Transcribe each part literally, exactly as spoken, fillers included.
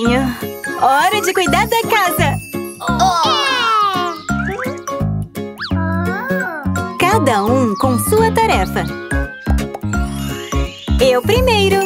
Joãozinho. Hora de cuidar da casa. Oh. Cada um com sua tarefa. Eu primeiro.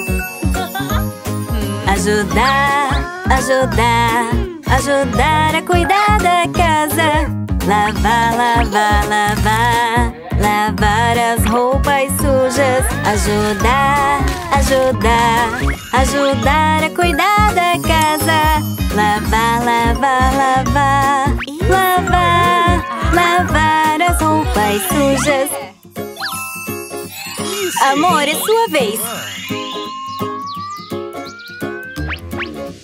Ajudar, ajudar, ajudar a cuidar da casa. Lavar, lavar, lavar, lavar as roupas sujas. Ajudar, ajudar, ajudar a cuidar da casa. Lavar, lavar, lavar, lavar, lavar as roupas sujas. Amor, é sua vez.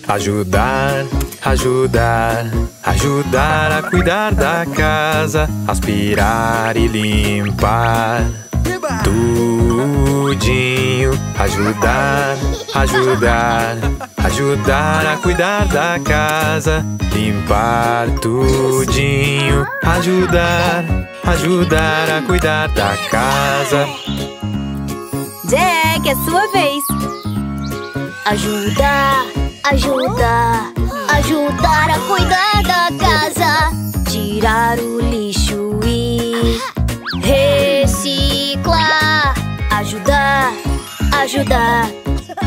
Ajudar, ajudar, ajudar a cuidar da casa. Aspirar e limpar tudinho. Ajudar, ajudar, ajudar a cuidar da casa. Limpar tudinho. Ajudar, ajudar a cuidar da casa. Jack, é sua vez. Ajudar, ajudar, ajudar a cuidar da casa. Tirar o lixo e reciclar. Ajudar, ajudar,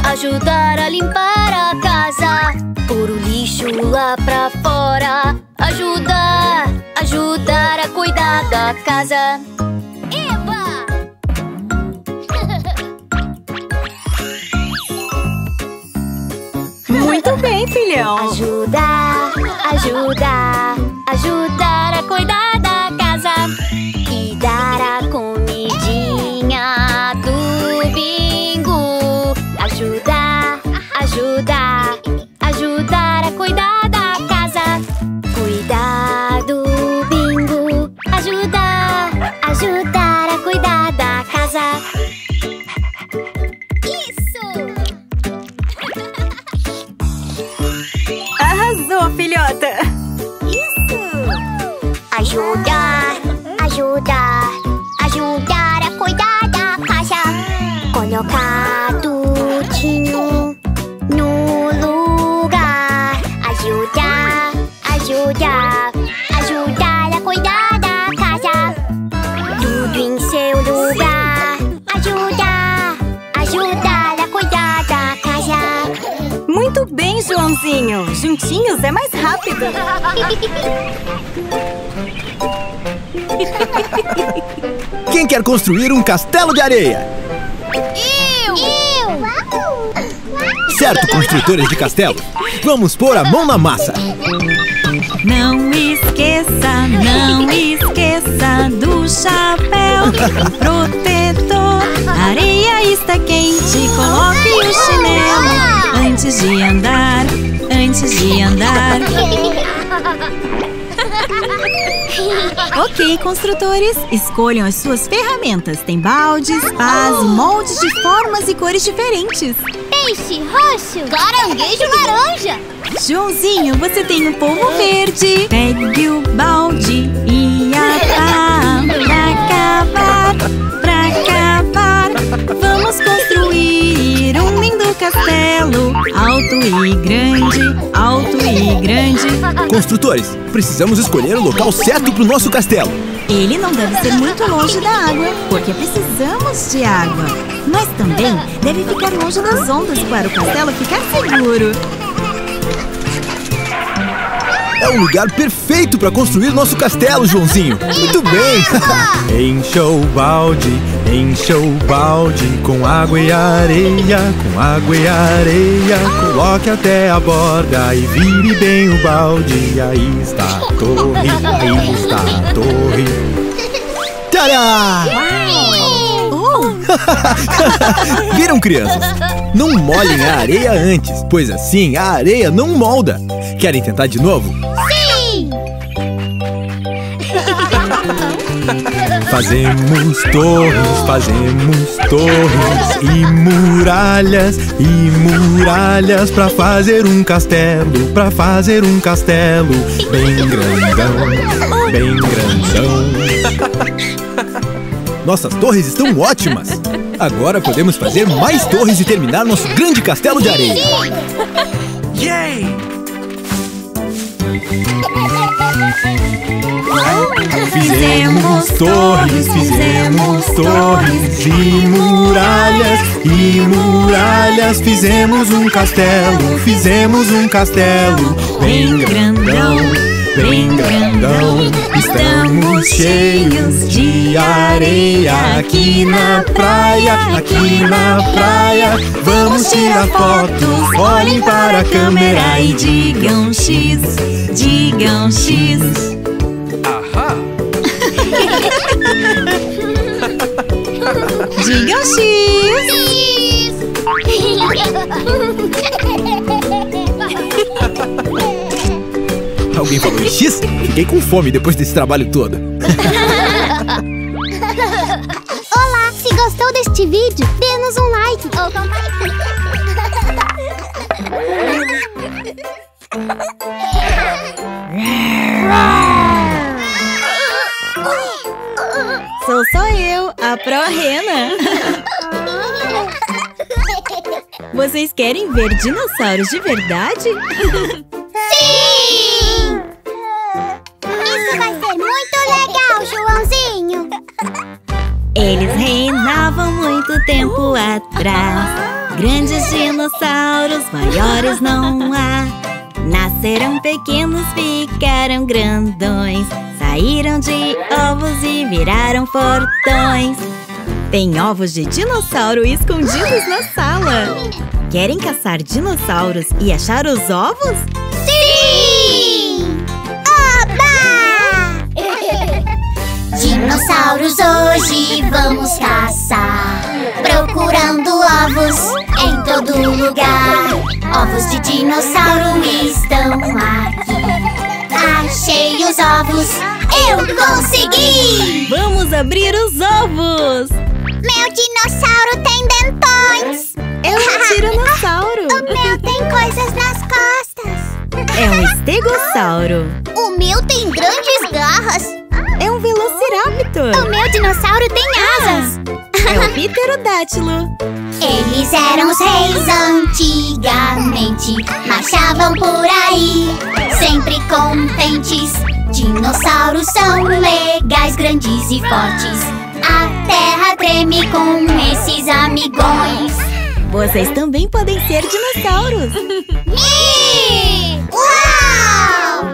ajudar a limpar a casa. Pôr o lixo lá pra fora. Ajudar, ajudar a cuidar da casa. Muito bem, filhão! Ajudar, ajudar, ajudar a cuidar da casa. E dar a comidinha do bingo. Ajudar, ajudar, ajudar a cuidar da casa. Cuidar do bingo. Ajudar, ajudar a cuidar da casa. Filhota! Isso! Ajudar, ajudar, ajudar a cuidar da casa. Colocar tudinho no lugar. Ajudar, ajudar, ajudar a cuidar da casa. Tudo em seu lugar. Ajudar, ajudar a cuidar da casa. Muito bem, Joãozinho! Juntinhos é mais rápido! Quem quer construir um castelo de areia? Eu! Eu! Certo, construtores de castelo! Vamos pôr a mão na massa! Não esqueça, não esqueça do chapéu protetor. A areia está quente, coloque o chinelo. Antes de andar, antes de andar. Ok, construtores, escolham as suas ferramentas. Tem baldes, pás, moldes de formas e cores diferentes. Peixe roxo, caranguejo laranja. Joãozinho, você tem um polvo verde. Pegue o balde e a pá. Pra acabar, pra acabar, vamos construir um lindo castelo. Alto e grande, alto e grande. Construtores, precisamos escolher o local certo para o nosso castelo. Ele não deve ser muito longe da água, porque precisamos de água. Mas também deve ficar longe das ondas para o castelo ficar seguro. É o lugar perfeito para construir nosso castelo, Joãozinho. Muito bem! Encha o balde, encha o balde com água e areia, com água e areia. Coloque até a borda e vire bem o balde. Aí está a torre, aí está a torre. Tadá! Uh! Viram, crianças? Não molhem a areia antes, pois assim a areia não molda. Querem tentar de novo? Sim! Fazemos torres, fazemos torres e muralhas, e muralhas pra fazer um castelo, pra fazer um castelo bem grandão, bem grandão. Nossas torres estão ótimas! Agora podemos fazer mais torres e terminar nosso grande castelo de areia! Yay! Fizemos torres, fizemos torres e muralhas, e muralhas. Fizemos um castelo, fizemos um castelo bem grandão, bem grandão. Estamos cheios de areia aqui na praia, aqui na praia. Vamos tirar fotos, olhem para a câmera e digam X, digam X. Digam X! Alguém falou X? Fiquei com fome depois desse trabalho todo. Olá! Se gostou deste vídeo, dê-nos um like! Sou só eu, a Pro-Rena. Vocês querem ver dinossauros de verdade? Sim! Isso vai ser muito legal, Joãozinho! Eles reinavam muito tempo atrás. Grandes dinossauros, maiores não há. Nasceram pequenos, ficaram grandões. Saíram de ovos e viraram fortões. Tem ovos de dinossauro escondidos na sala. Querem caçar dinossauros e achar os ovos? Sim! Oba! Dinossauros hoje vamos caçar, procurando ovos em todo lugar. Ovos de dinossauro estão aqui. Achei os ovos! Eu consegui! Vamos abrir os ovos! Meu dinossauro tem dentões! É um tiranossauro! O meu tem coisas nas costas! É um estegossauro! O meu tem grandes garras! É um velociraptor! O meu dinossauro tem asas! É um pterodátilo! Eles eram os reis antigamente, marchavam por aí, sempre contentes. Dinossauros são legais, grandes e fortes. A terra treme com esses amigões. Vocês também podem ser dinossauros! Uau!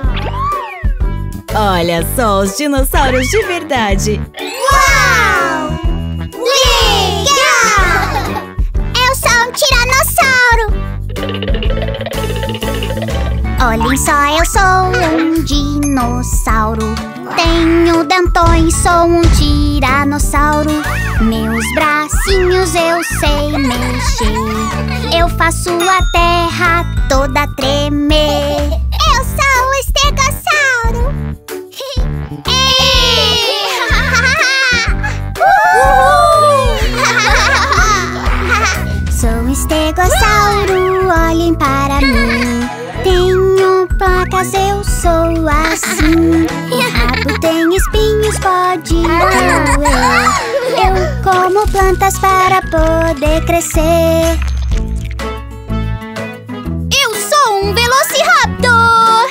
Olha só os dinossauros de verdade! Uau! Legal! Sou um tiranossauro! Olhem só, eu sou um dinossauro. Tenho dentões, sou um tiranossauro. Meus bracinhos eu sei mexer. Eu faço a terra toda tremer. Eu sou o estegossauro! Sou estegossauro, olhem para mim. Tenho placas, eu sou assim. Rabo tem espinhos, pode doer. Eu como plantas para poder crescer. Eu sou um velociraptor!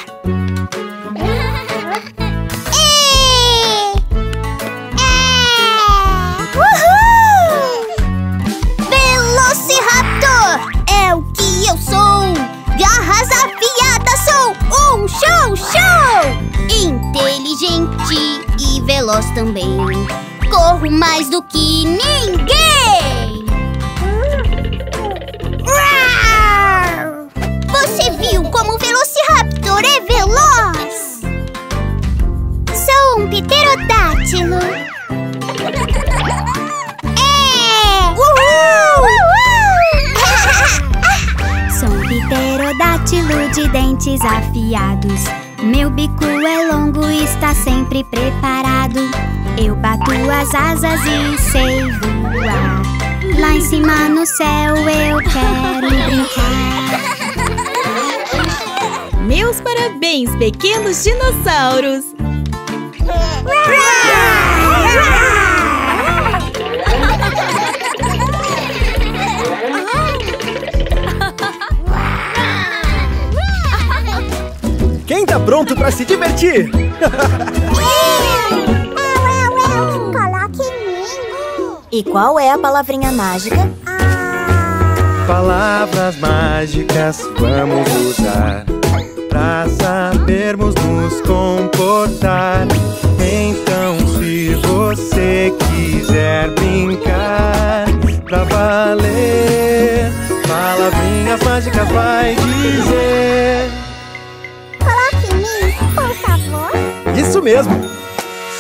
Show, show! Inteligente e veloz também. Corro mais do que ninguém! Uau! Você viu como o Velociraptor é veloz? Sou um pterodátilo. É! Uhul! Uhul! Sou um pterodátilo de dentes afiados. Meu bico é longo e está sempre preparado. Eu bato as asas e sei voar. Lá em cima no céu eu quero brincar. Meus parabéns, pequenos dinossauros! Quem tá pronto pra se divertir? Coloque em mim. E qual é a palavrinha mágica? Ah. Palavras mágicas vamos usar pra sabermos nos comportar. Então se você quiser brincar pra valer, palavrinhas mágicas vai dizer: coloque em mim, por favor. Isso mesmo.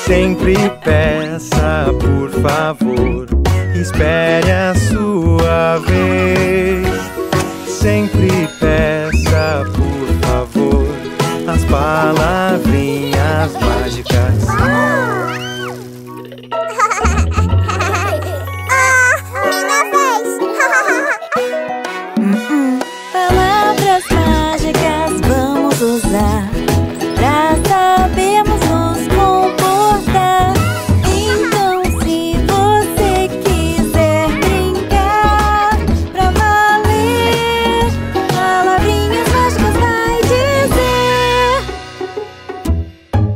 Sempre peça, por favor, espere a sua vez. Sempre peça, por favor, as palavrinhas mágicas. Pra sabermos nos comportar. Então se você quiser brincar pra valer, palavrinhas mágicas vai dizer: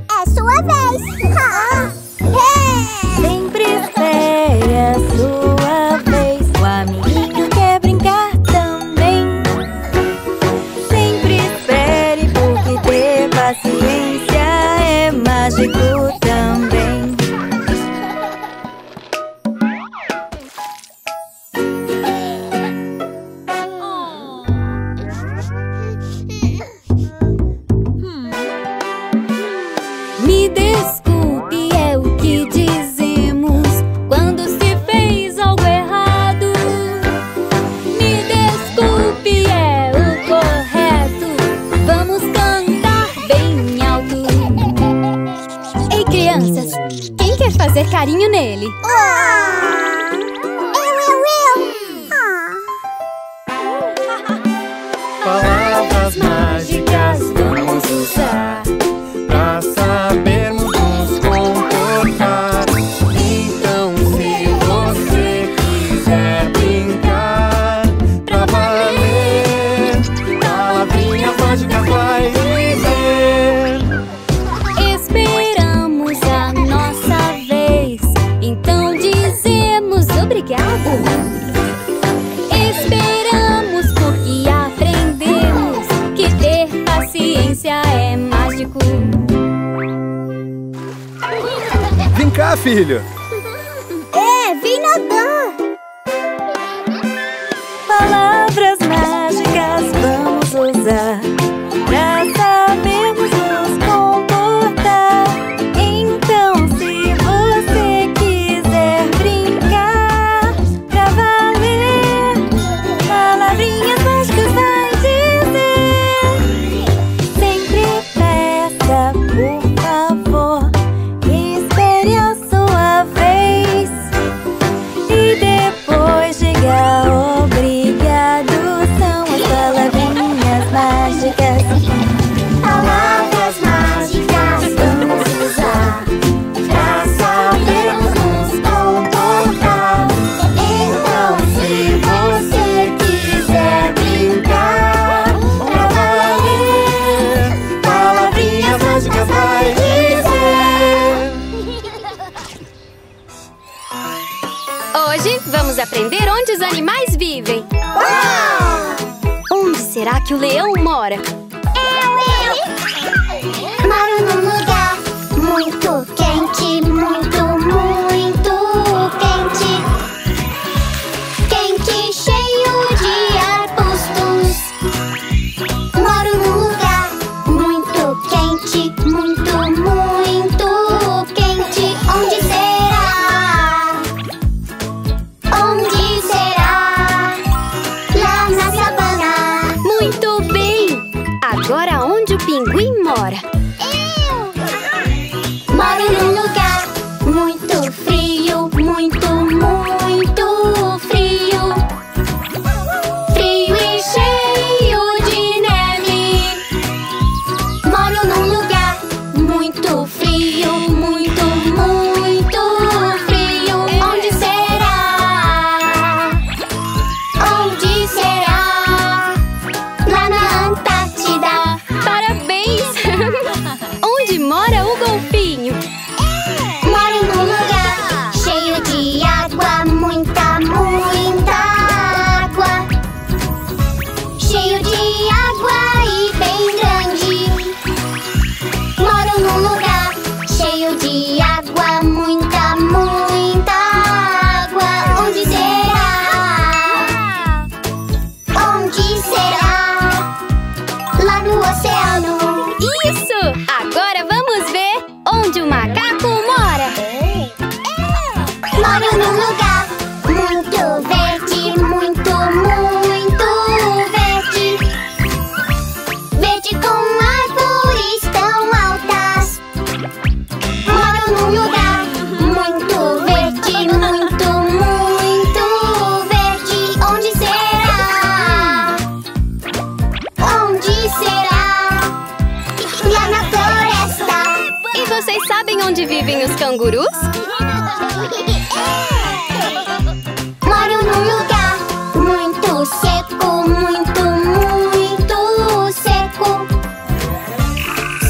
é sua vez. Sempre espere a sua vez. O amiguinho quer brincar também. Sempre espere, porque tem paciência é mágico também. Me desculpe, é o que dizemos quando se fez algo errado. Me desculpe é o correto. Vamos cantar bem alto. Ei, crianças, quem quer fazer carinho nele? Oh! Eu, eu, eu! Oh. Palavras mágicas vamos usar pra sabermos nos comportar. Então se você quiser brincar pra valer, palavrinhas mágicas vai é mágico. Vem cá, filho. É, vem nadar. Palavras mágicas vamos usar pra sabermos nos comportar. Então se você quiser brincar pra valer, palavrinhas mágicas vai dizer: por favor, espere a sua vez. E depois diga obrigado. São as palavrinhas mágicas. Palavras mágicas vamos usar pra sabermos nos comportar. Então se você quiser brincar pra valer, palavrinhas mágicas vai dizer. Hoje vamos aprender onde os animais vivem. Onde será que o leão mora? Eu, eu! Moro num lugar muito quente, muito, muito quente. Quente, cheio de arbustos. Moro num lugar muito quente, muito, muito quente. Onde será? Onde será? Lá na savana. Muito bem! Agora onde o pinguim mora? Eu! vivem os cangurus? Moro num lugar muito seco, muito, muito seco.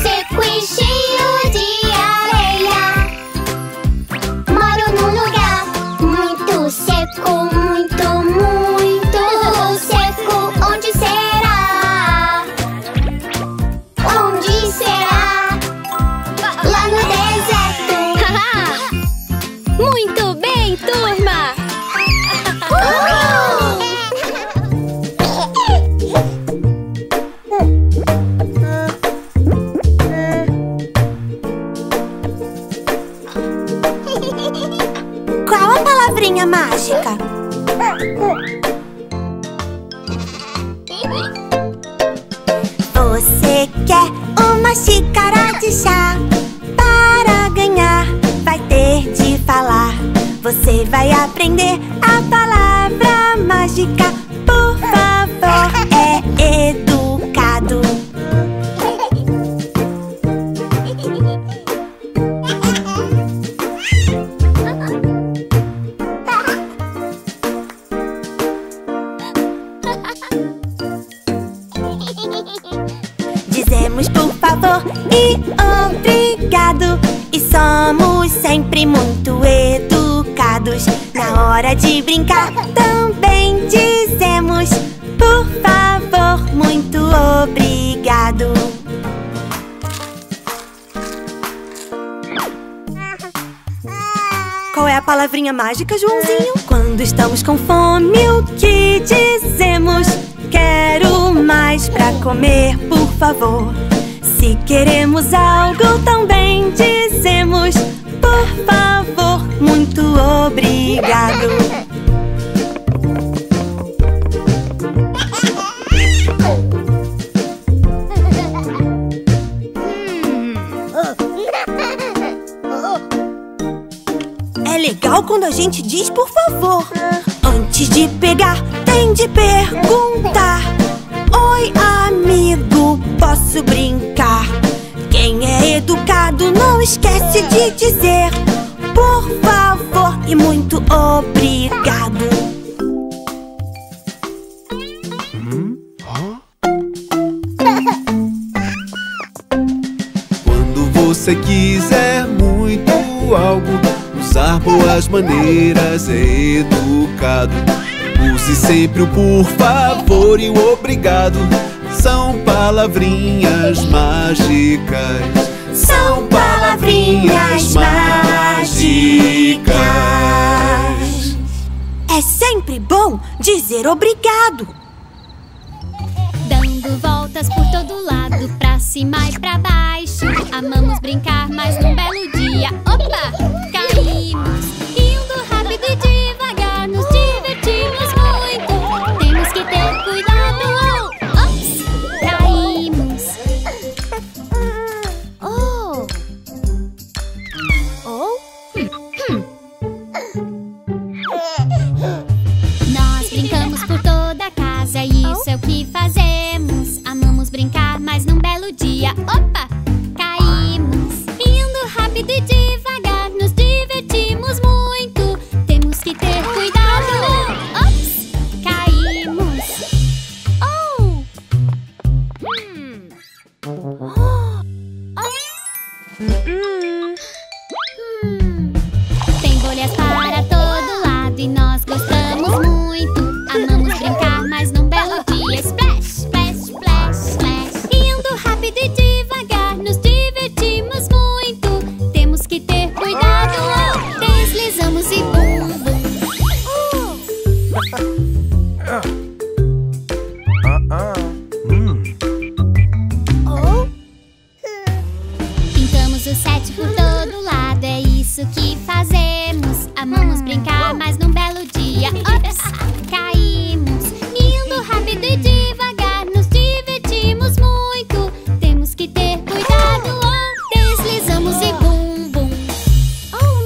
Seco e cheio de areia. Moro num lugar muito seco, muito, muito seco. Onde será? Onde será? Lá no deserto. Muito bem, turma! Qual a palavrinha mágica? Você quer uma xícara de chá? Para ganhar, vai ter de falar. Você vai aprender a palavra mágica. Por favor, é educado. Dizemos por favor e obrigado. E somos sempre muito educados. Na hora de brincar também dizemos por favor, muito obrigado. Qual é a palavrinha mágica, Joãozinho? Quando estamos com fome, o que dizemos? Quero mais pra comer, por favor. Se queremos algo, também dizemos por favor, muito obrigado. É legal quando a gente diz por favor. Antes de pegar, tem de perguntar. Oi, amigo, posso brincar? Quem é educado não esquece de dizer por favor e muito obrigado. Quando você quiser muito algo, usar boas maneiras é educado. Use sempre o por favor e o obrigado. São palavrinhas mágicas. São palavrinhas mágicas. É sempre bom dizer obrigado. Dando voltas por todo lado, pra cima e pra baixo. Amamos brincar, mas num belo dia, opa, caímos. Indo rápido e devagar, nos divertimos. Oh,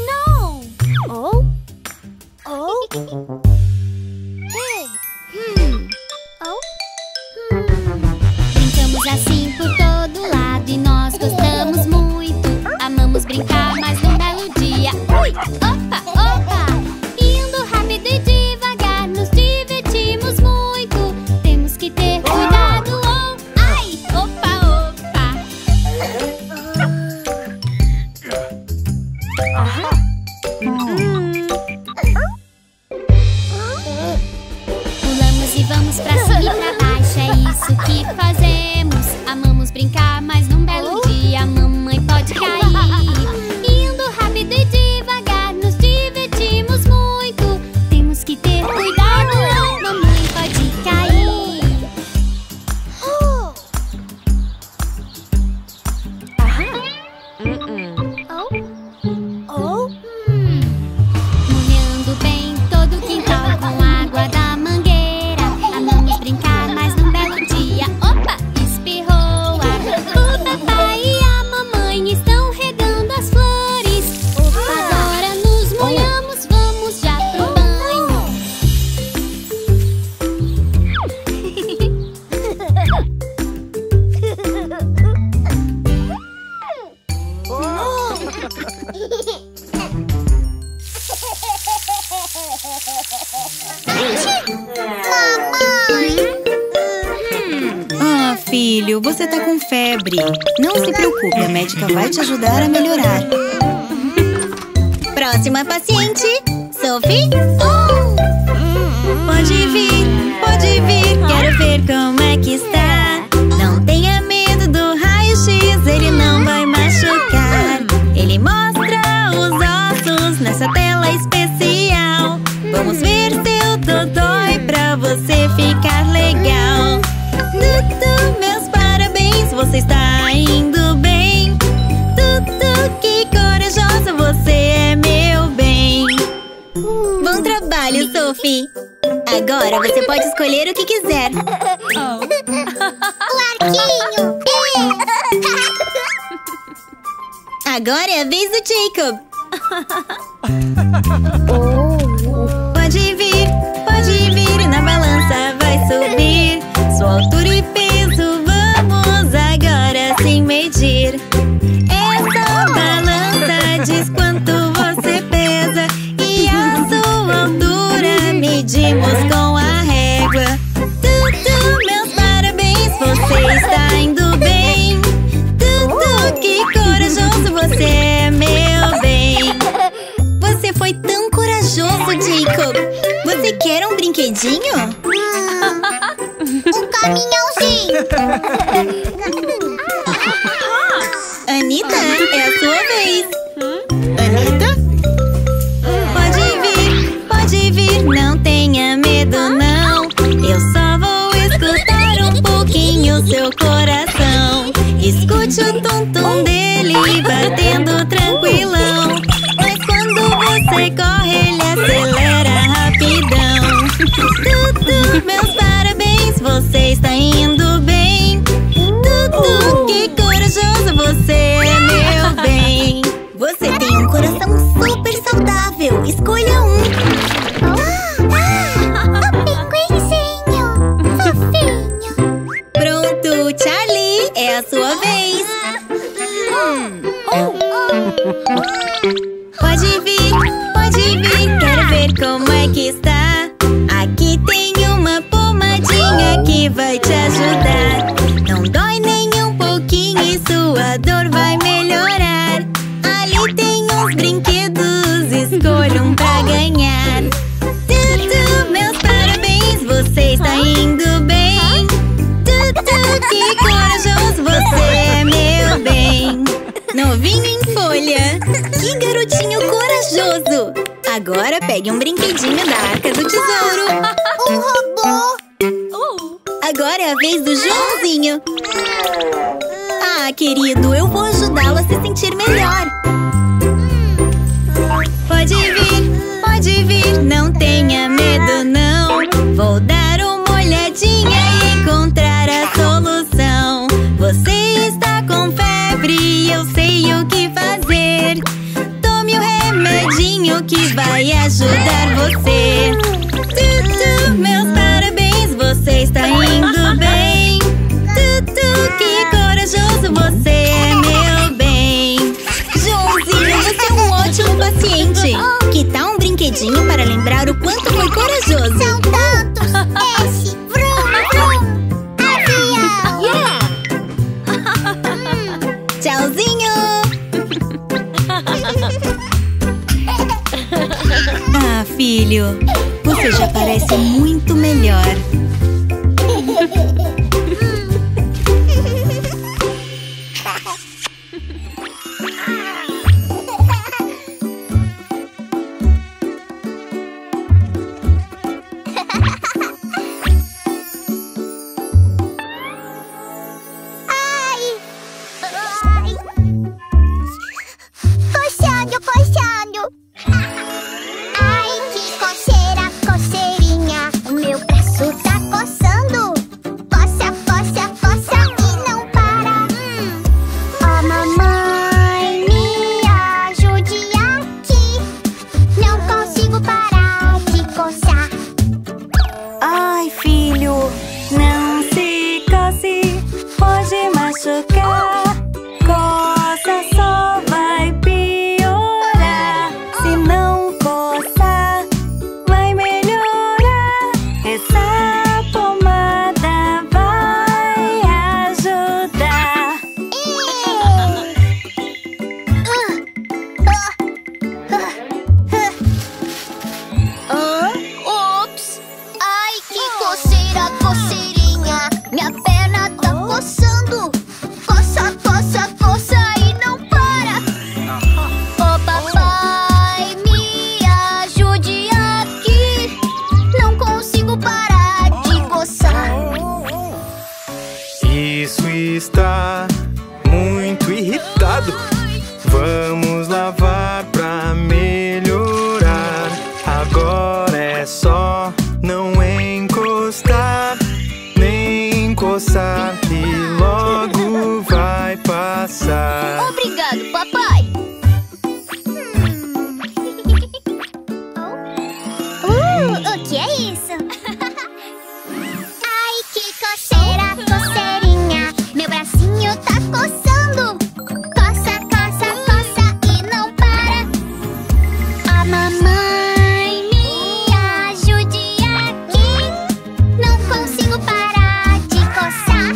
no! Oh? Oh? Hey! Hmm. Vamos pra cima e pra baixo, é isso que fazemos. Amamos brincar, mas num belo dia a mamãe pode cair. Indo rápido e devagar, nos divertimos muito. Temos que ter cuidado, não, mamãe pode cair. Você tá com febre. Não se preocupe, a médica vai te ajudar a melhorar. Próxima paciente, Sophie. Oh! Pode vir, pode vir. Quero ver como é que está. Não tenha medo do raio-x, ele não vai machucar. Ele mostra os ossos nessa tela especial. Vamos ver seu dodói pra você ficar legal. Tutu, meus parabéns, você está indo bem. Tutu, que corajosa, você é meu bem. Bom trabalho, Sophie. Agora você pode escolher o que quiser. Oh. O arquinho. Agora é a vez do Jacob. Oh. Pode vir, pode vir, na balança vai subir. Sua altura e peso, vamos agora sem medir. Essa balança diz quanto você pesa, e a sua altura medimos com a régua. Tutu, meus parabéns, você está indo bem. Tutu, que corajoso, você é meu bem. Você foi tão corajoso, Jacob. Você quer um brinquedinho? Um caminhãozinho! Anitta, é a sua vez! Anitta? Pode vir, pode vir, não tenha medo não. Eu só vou escutar um pouquinho o seu coração. Escute o tum-tum dele batendo tranquilão. Mas quando você corre, ele acelera rapidão. Tutu, meus você está indo bem. Tutu, que corajoso, você é meu bem. Você tem um coração super saudável. Escolha um. Ah, o pinguinzinho, fofinho. Pronto, Charlie, é a sua vez. Pode vir, pode vir. Quero ver como é que está. Aqui tem uma pomadinha que vai te ajudar. Não dói nem um pouquinho e sua dor vai melhorar. Ali tem uns brinquedos, escolha um pra ganhar. Tutu, meus parabéns, você está indo bem. Tutu, que corajoso, você é meu bem. Novinho em folha, que garotinho corajoso. Agora pegue um brinquedinho da Arca do Tesouro. Um robô. Agora é a vez do Joãozinho. Ah, querido, eu vou ajudá-lo a se sentir melhor. Pode vir, pode vir, não tenha medo não. Vou dar uma olhadinha e encontrar a solução. Você está com febre e eu sei o que fazer. Que vai ajudar você. Tutu, meus parabéns, você está indo bem. Tutu, que corajoso, você é meu bem. Joãozinho, você é um ótimo paciente. Que tal um brinquedinho para lembrar o quanto foi corajoso? São tantos. Esse, vrum, vrum, avião. Yeah. Hum. Tchauzinho. Ah, filho, você já parece muito melhor. Vai, filho, não se coce, pode machucar. Coça só vai piorar. Se não coçar, vai melhorar. Essa pomada vai ajudar. Ops! Ai, que coceira, coceirinha. Minha perna tá coçando. Coça, coça, coça e não para. Ô papai, me ajude aqui. Não consigo parar de coçar. Isso está muito irritado. Vamos lavar pra melhorar. Agora é só não encostar, nem coçar e logo vai passar. Obrigado, papai. Uh, o que é isso? Ai, que coceira, coceirinha. Meu bracinho tá coçando. Coça, coça, coça e não para. A mamãe, me ajude aqui. Não consigo parar de coçar.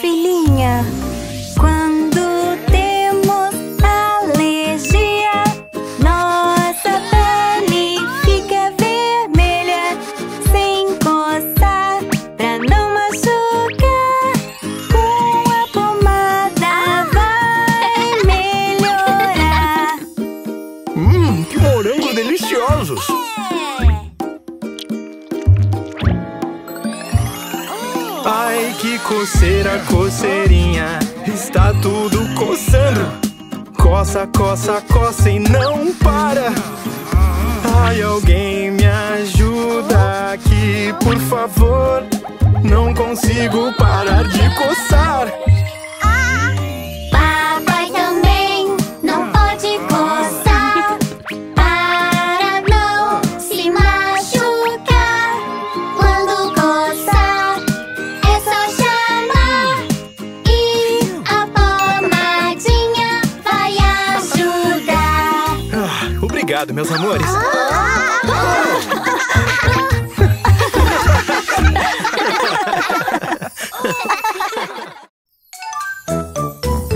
Filhinha, quando temos alergia, nossa pele fica vermelha. Sem coçar, pra não machucar, com a pomada vai melhorar. Hum, que morangos deliciosos! Ai, que coceira, coceirinha. Está tudo coçando. Coça, coça, coça e não para. Ai, alguém me ajuda aqui, por favor. Não consigo parar de coçar. Papai também não pode coçar, para não se machucar. Quando coçar, é só chamar e a pomadinha vai ajudar. Ah, obrigado, meus amores.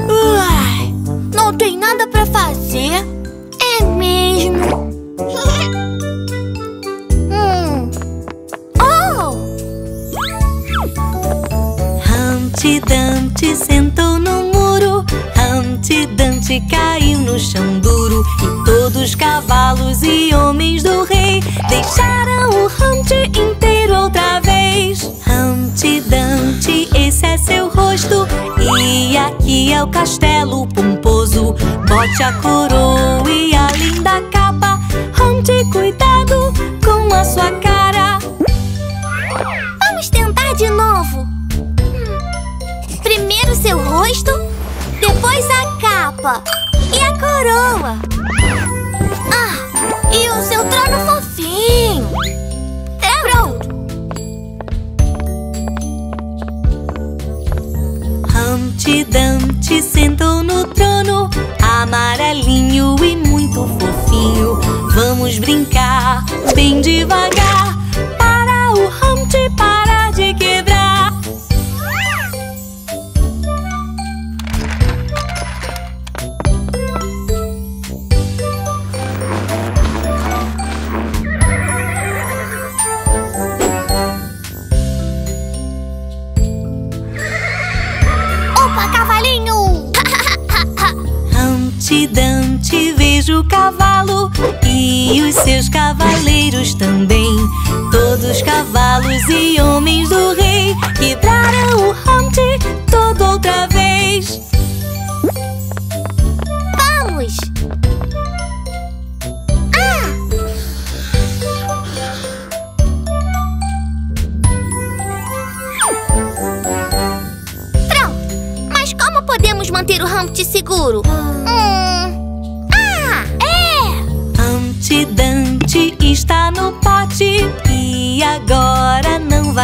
Uai, não tem nada pra fazer. É mesmo. Hum. Oh! Humpty Dumpty sentou no muro. Humpty Dumpty caiu no chão duro. E todos os cavalos e homens do rei deixaram o Humpty inteiro outra vez. Humpty Dumpty, esse é seu rosto. E aqui é o castelo pomposo. Bote a coroa e a linda capa. Humpty, cuidado com a sua cara. Vamos tentar de novo. Primeiro seu rosto, depois a capa e a coroa. Ah, e o seu trono fofinho. Pronto! Humpty Dumpty sentou no trono, amarelinho e muito fofinho. Vamos brincar bem devagar, para o Humpty parar de quebrar. Humpty Dumpty, vejo o cavalo e os seus cavaleiros também. Todos os cavalos e homens do rei quebraram o Humpty toda outra vez. Vamos! Ah! Pronto! Mas como podemos manter o Humpty seguro? Está no pote e agora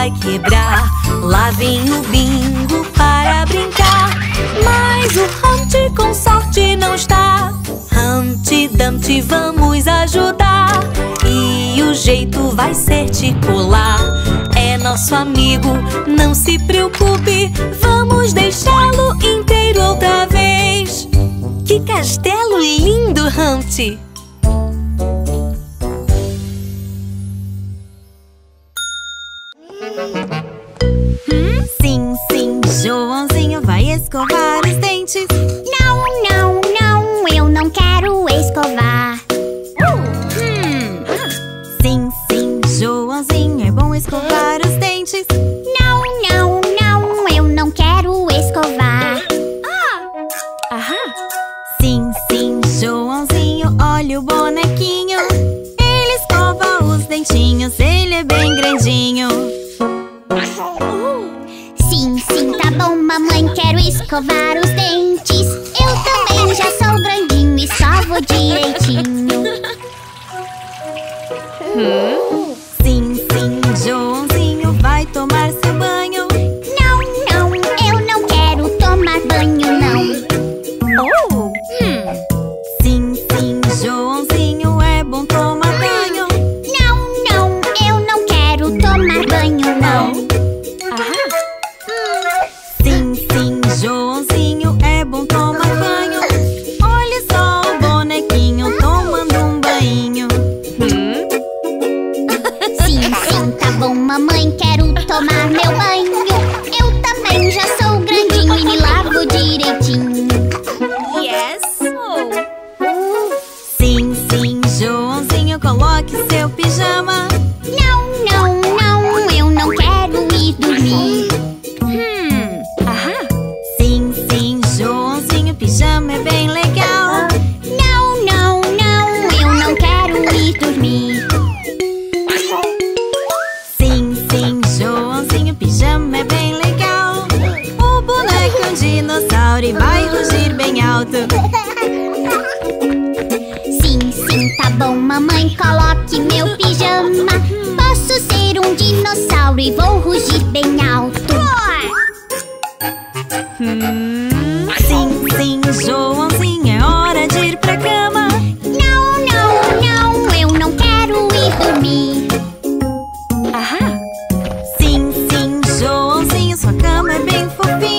vai quebrar. Lá vem o bingo para brincar, mas o Humpty com sorte não está. Humpty Dumpty, vamos ajudar, e o jeito vai ser te pular. É nosso amigo, não se preocupe, vamos deixá-lo inteiro outra vez. Que castelo lindo, Humpty! Sim, sim, Joãozinho vai escovar os dentes. Não, não, não, eu não quero escovar. Hum. Sim, sim, Joãozinho, é bom escovar os dentes. Não, não, não, eu não quero escovar. Ah. Aham. Sim, sim, Joãozinho, olha o bonequinho. Ele escova os dentinhos, ele é bem grandinho. Mamãe, quero escovar os dentes. Eu também já sou grandinho e escovo direitinho. Hum? Sim, sim, Joãozinho vai tomar seu banho. Não, não, eu não quero tomar banho, não. Oh. Hum. Sim, sim, Joãozinho, é bom tomar banho. Não, não, eu não quero tomar banho, não. Mamãe, quero tomar meu banho. Eu também já sou grandinho e me lavo direitinho. Yes! Oh. Sim, sim, Joãozinho, coloque seu pijama. Não, não, não, eu não quero ir dormir. Hum, aham. Sim, sim, Joãozinho, pijama é bem legal. Não, não, não, eu não quero ir dormir. E vai rugir bem alto. Sim, sim, tá bom, mamãe, coloque meu pijama. Posso ser um dinossauro e vou rugir bem alto. Hum, sim, sim, Joãozinho, é hora de ir pra cama. Não, não, não, eu não quero ir dormir. Aham. Sim, sim, Joãozinho, sua cama é bem fofinha.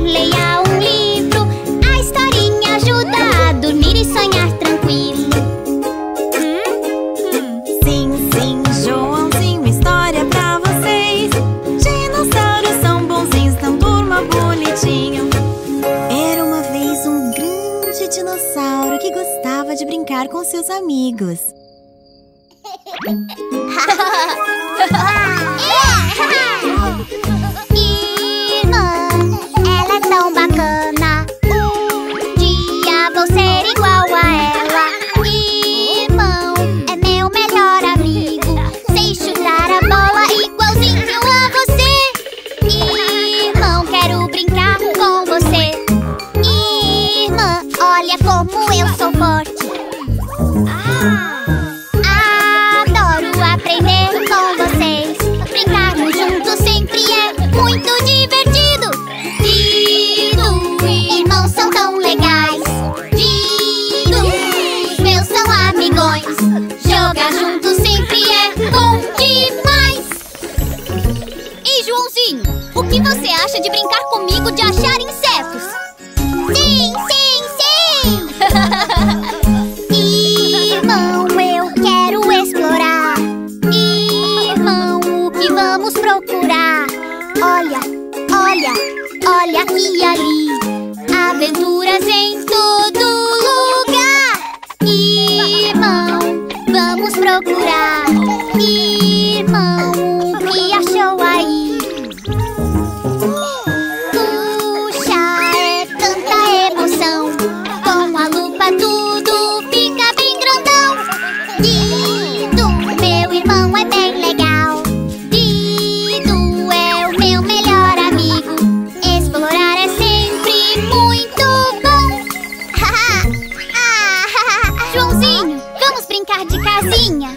Leia um livro, a historinha ajuda a dormir e sonhar tranquilo. Sim, sim, Joãozinho, história pra vocês. Dinossauros são bonzinhos, então durma bonitinho. Era uma vez um grande dinossauro que gostava de brincar com seus amigos. Irmão, eu quero. aqui e ali, aventuras em todo lugar. Irmão, vamos procurar. Irmão, o que achou aí? Puxa, é tanta emoção. Com a lupa tudo fica bem grandão. Dido, meu irmão é bem legal. Dido é o meu melhor amigo. Explorar é sempre muito bom. Joãozinho, vamos brincar de casinha?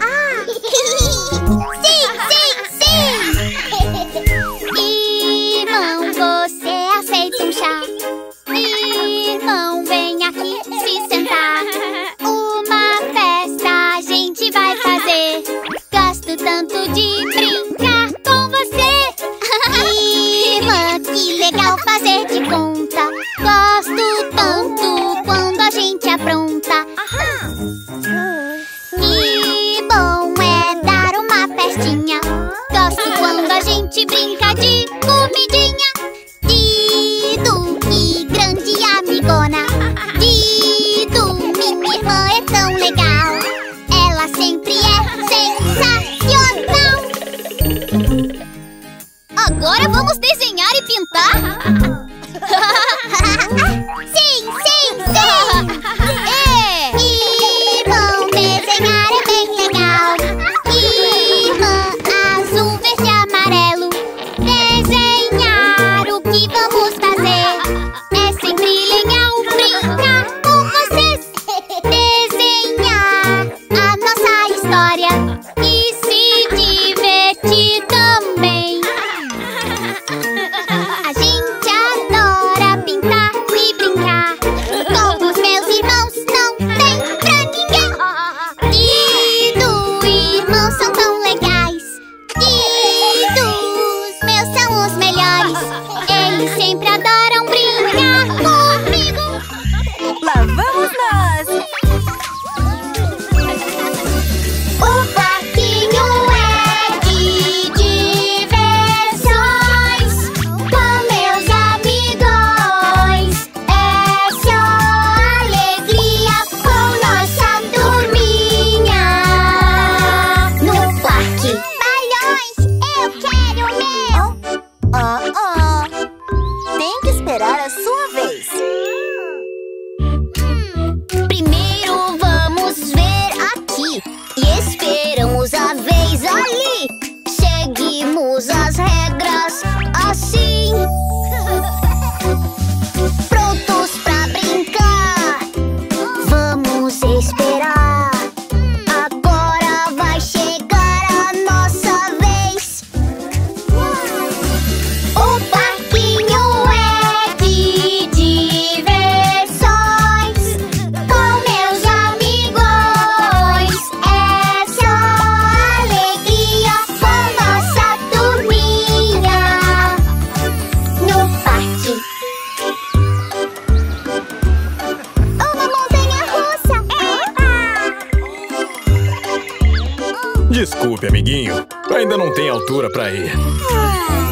Desculpe, amiguinho. Ainda não tem altura pra ir.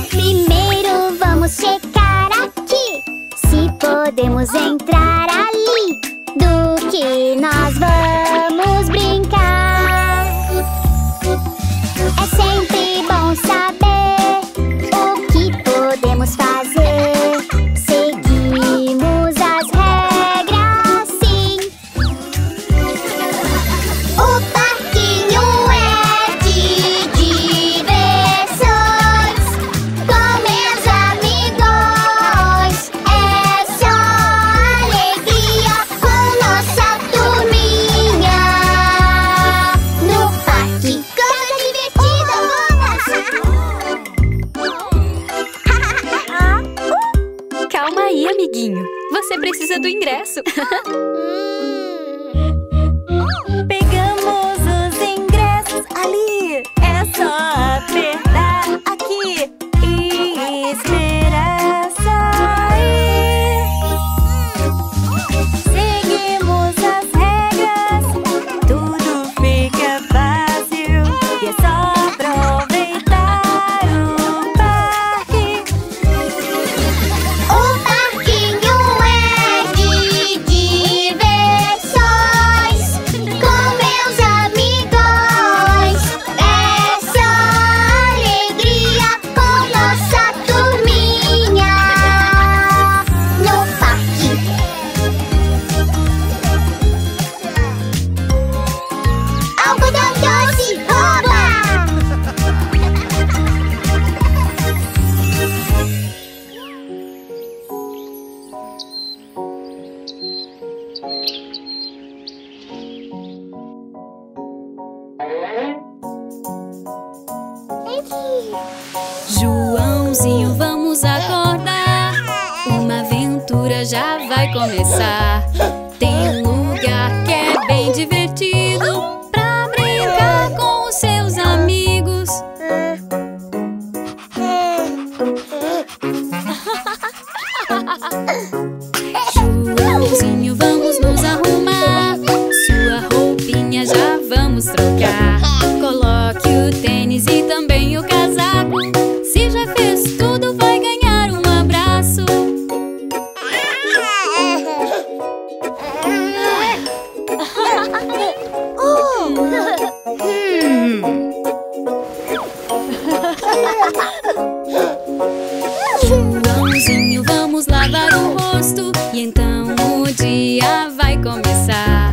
Primeiro vamos checar aqui, se podemos entrar ali. Do que nós vamos brincar? É sempre bom saber o que podemos fazer. Seguimos as regras, sim. Opa! Do ingresso. Pegamos os ingressos ali. É só apertar aqui e esperar sair. Seguimos as regras, tudo fica fácil. E é só aproveitar o parque. O parque Joãozinho, vamos acordar, uma aventura já vai começar. Tem um lugar que é bem divertido pra brincar com os seus amigos. Joãozinho, vamos nos arrumar, sua roupinha já vamos trocar. Coloque o tênis e também o casaco, se já fez tudo vai ganhar um abraço. Joãozinho, vamos lavar o rosto e então o dia vai começar.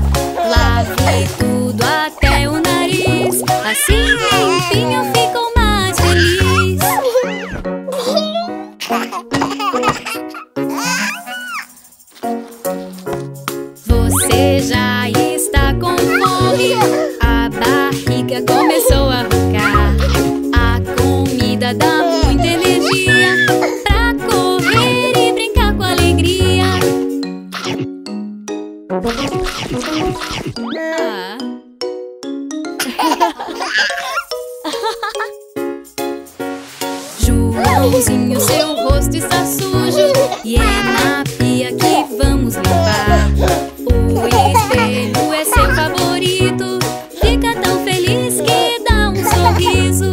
Lave tudo até o nariz, assim enfim eu fico mais feliz. Você já está com fome, a barriga começou a roncar. A comida dá muita energia pra correr e brincar com alegria. Ah. Joãozinho, seu rosto está sujo e é na pia que vamos limpar. O espelho é seu favorito, fica tão feliz que dá um sorriso.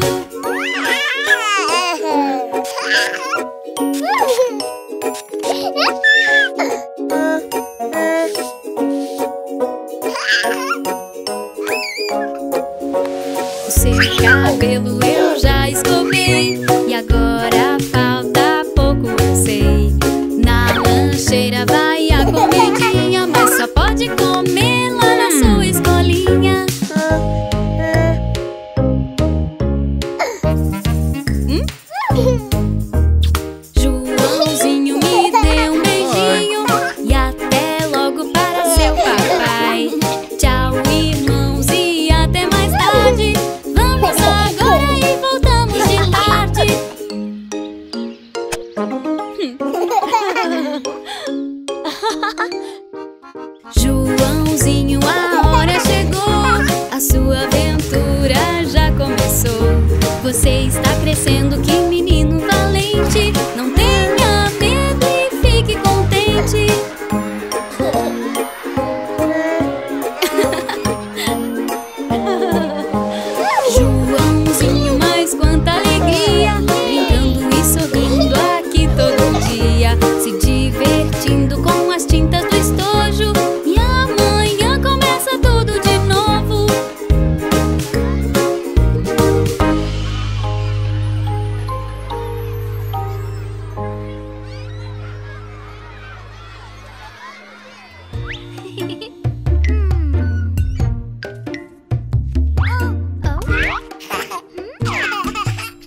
O seu cabelo eu já escovei e agora falta pouco, eu sei. Na lancheira vai a comidinha, mas só pode comer lá na sua escolinha. Hum? Joãozinho, me dê um beijinho e até logo para seu papai. Tchau, irmãos, e até mais tarde. Joãozinho, a hora chegou, a sua aventura já começou. Você está crescendo, que menino valente, não tenha medo e fique contente. Joãozinho, mas quanta alegria, brincando e sorrindo aqui todo dia, se divertindo com as tintas do estojo.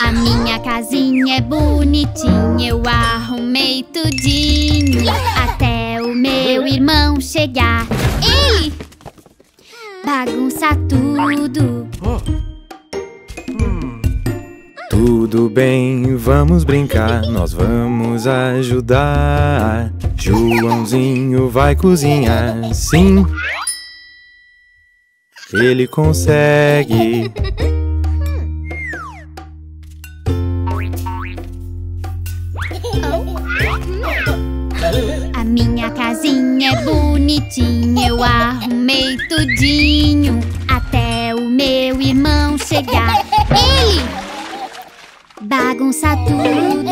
A minha casinha é bonitinha, eu arrumei tudinho até o meu irmão chegar. Ele bagunça tudo. Tudo bem, vamos brincar, nós vamos ajudar. Joãozinho vai cozinhar, sim, ele consegue. A minha casinha é bonitinha, eu arrumei tudinho até o meu irmão chegar. Ele bagunça tudo.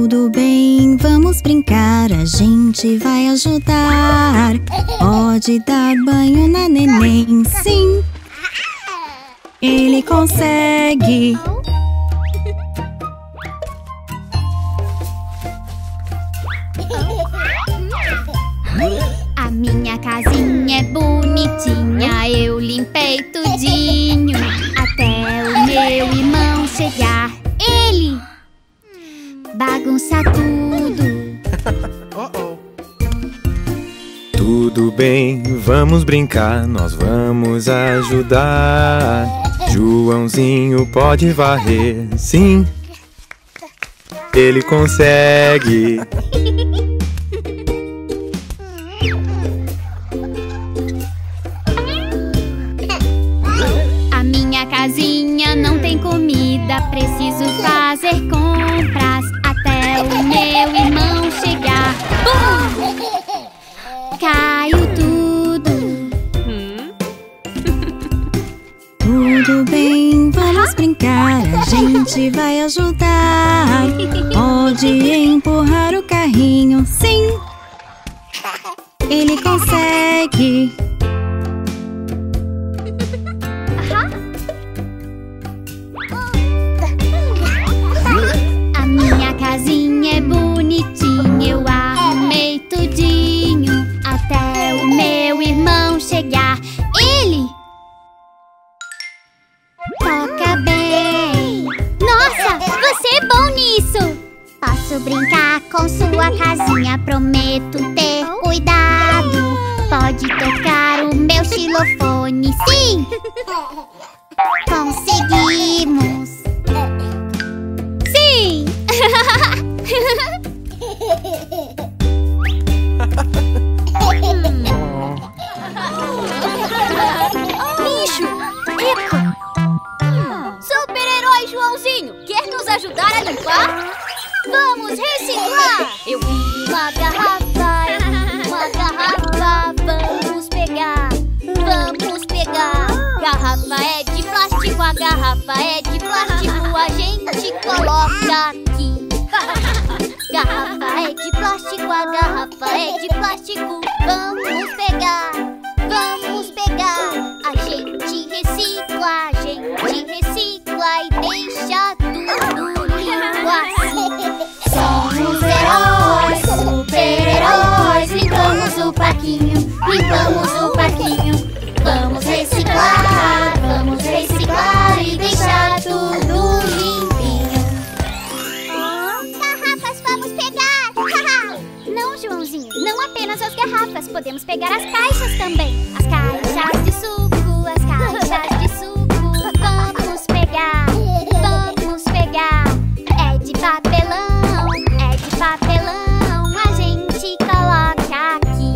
Tudo bem, vamos brincar, a gente vai ajudar. Pode dar banho na neném, sim, ele consegue. A minha casinha é bonitinha, eu limpei tudinho até o meu irmão chegar. Ele bagunça tudo. Uh-oh. Tudo bem, vamos brincar, nós vamos ajudar. Joãozinho pode varrer, sim, ele consegue. A minha casinha não tem comida, preciso fazer compras até o meu irmão chegar. Bum! Caiu tudo. Tudo bem, vamos brincar, a gente vai ajudar. Pode empurrar o carrinho, sim, ele consegue. A minha casinha é bonitinha, eu arrumei tudinho até o meu irmão chegar. Ele toca bem. Nossa, você é bom nisso. Posso brincar com sua casinha, prometo ter cuidado. Pode tocar o meu xilofone, sim, conseguimos. Sim. Bicho. Epa. Super-herói Joãozinho, quer nos ajudar a limpar? Vamos reciclar. Eu vi uma garrafa, eu vi uma garrafa. Vamos pegar, vamos pegar. Garrafa é de plástico, a garrafa é de plástico, a gente coloca aqui. Garrafa é de plástico, a garrafa é de plástico. Vamos pegar, vamos pegar. A gente recicla, a gente recicla e deixa tudo limpo assim. Somos heróis, super-heróis. Limpamos o parquinho, limpamos o parquinho. Vamos reciclar, vamos reciclar e deixar tudo limpinho. Oh, garrafas vamos pegar! Não, Joãozinho, não apenas as garrafas, podemos pegar as caixas também. As caixas de suco, as caixas de suco. Vamos pegar, vamos pegar. É de papelão, é de papelão, a gente coloca aqui.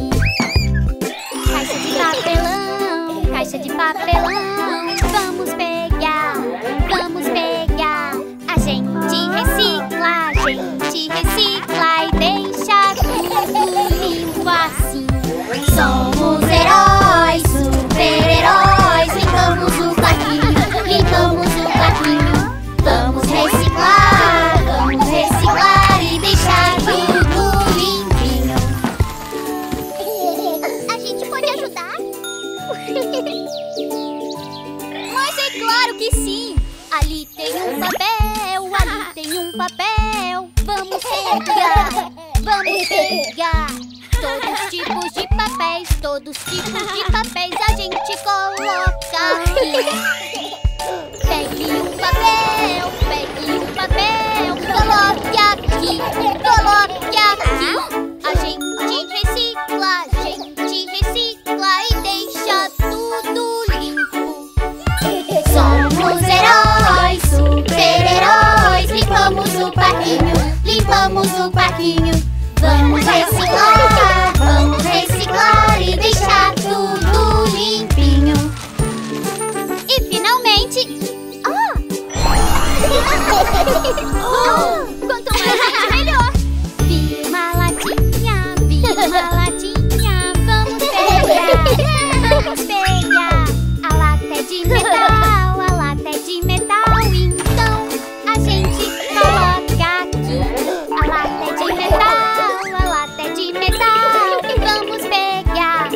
Caixa de papelão, caixa de papelão, vamos pegar, vamos pegar. A gente recicla, a gente recicla e deixa tudo limpo assim. Somos heróis, super-heróis. Limpamos o parquinho, limpamos o parquinho. Vamos reciclar, vamos reciclar e deixar tudo limpinho. A gente pode ajudar? Mas é claro que sim. Ali tem um papel, ali tem um papel. Vamos pegar, vamos pegar. Todos os tipos de papéis, todos os tipos de papéis a gente coloca aqui. Pegue um papel, pegue um papel. Coloque aqui, coloque aqui. A gente recicla, a gente recicla e deixa tudo limpo. Somos heróis, super-heróis. Limpamos o parquinho, limpamos o parquinho. Vamos reciclar, vamos reciclar e deixar tudo limpinho. E finalmente... Oh! Oh! Quanto mais gente, melhor! Vi uma latinha, vi uma latinha. Vamos pegar, vamos pegar. A lata é de metal, a lata é de metal. Então a gente coloca aqui. A lata é de metal, a lata é de metal. Vamos pegar,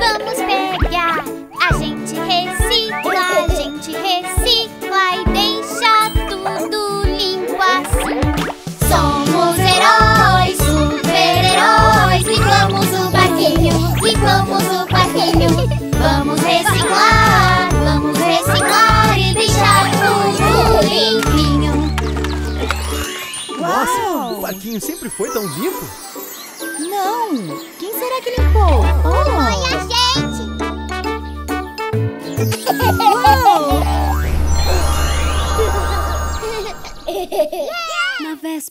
vamos pegar. A gente recicla, a gente recicla e deixa tudo limpo assim. Somos heróis, super-heróis. Limpamos o parquinho, limpamos o parquinho. Vamos reciclar, vamos reciclar e deixar tudo limpinho. Nossa, o parquinho sempre foi tão limpo? Não, quem será que limpou? Oh. Foi a gente! Uau!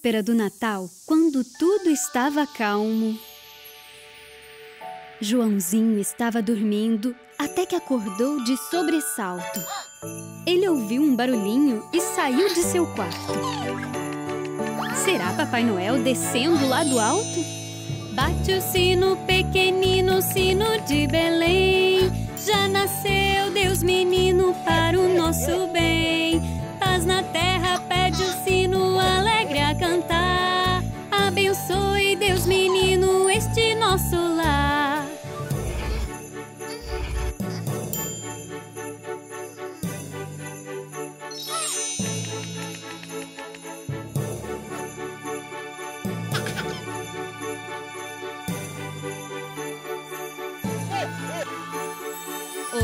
véspera do Natal, quando tudo estava calmo. Joãozinho estava dormindo até que acordou de sobressalto. Ele ouviu um barulhinho e saiu de seu quarto. Será Papai Noel descendo lá do alto? Bate o sino, pequenino, sino de Belém. Já nasceu Deus menino para o nosso bem. Paz na terra, pede o sino alegre a cantar. Abençoe Deus menino este nosso lar.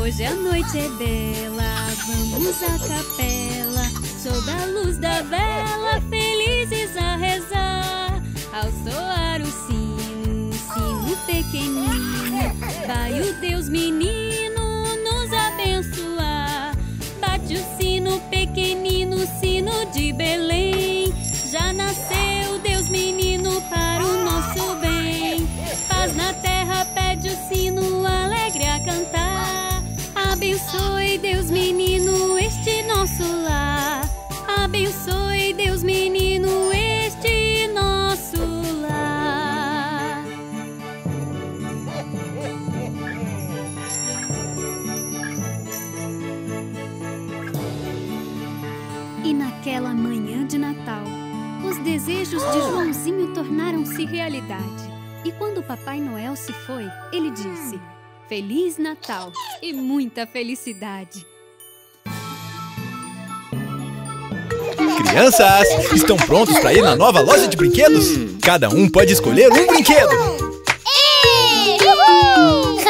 Hoje a noite é bela, vamos à capela, sob a luz da vela, felizes a rezar. Ao soar o sino, sino pequenino, vai o Deus menino nos abençoar. Bate o sino pequenino, sino de Belém, já nasceu Deus menino para o nosso bem. Paz na terra, pede o sino alegre a cantar. Abençoe Deus menino este nosso lar. Abençoe Deus menino este nosso lar. E naquela manhã de Natal, os desejos de Joãozinho tornaram-se realidade. E quando Papai Noel se foi, ele disse: Feliz Natal e muita felicidade! Crianças, estão prontos para ir na nova loja de brinquedos? Cada um pode escolher um brinquedo! Ei! Uhul!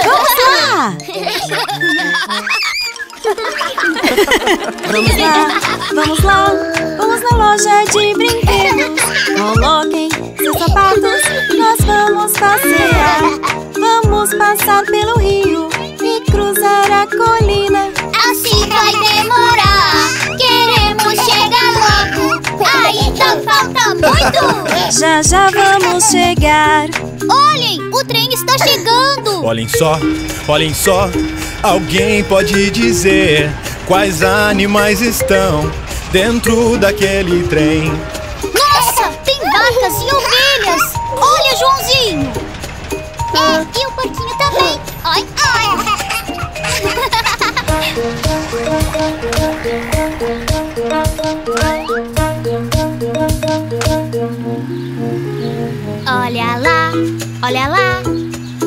Vamos lá! Vamos lá, vamos lá, vamos na loja de brinquedos. Coloquem seus sapatos, nós vamos passear. Vamos passar pelo rio e cruzar a colina. Assim vai demorar, queremos chegar logo. Aí não falta muito. Já já vamos chegar. Olhem, o trem está chegando. Olhem só, olhem só. Alguém pode dizer quais animais estão dentro daquele trem? Nossa, tem vacas e ovelhas. Olha, Joãozinho. É, e o porquinho também. Oi, oi. Olha lá, olha lá.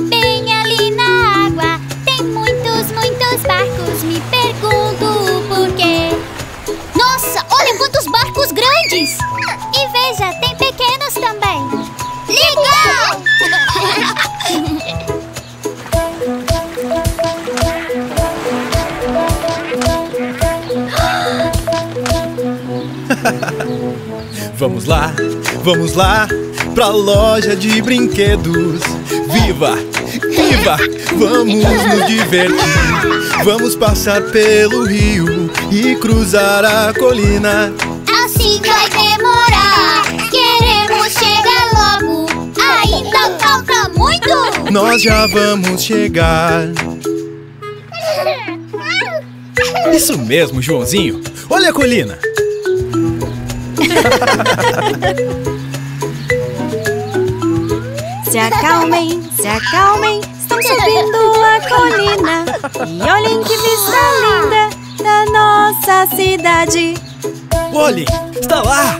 Bem ali na água tem muitos, muitos barcos. Me pergunto o porquê. Nossa, olha quantos barcos grandes. E veja, tem pequenos também. Legal! Vamos lá, vamos lá, pra loja de brinquedos. Viva, viva, vamos nos divertir. Vamos passar pelo rio e cruzar a colina. Assim vai demorar, queremos chegar logo. Ainda falta muito. Nós já vamos chegar. Isso mesmo, Joãozinho, olha a colina. Se acalmem, se acalmem, estamos subindo a colina. E olhem que vista linda da nossa cidade. Olhem, está lá.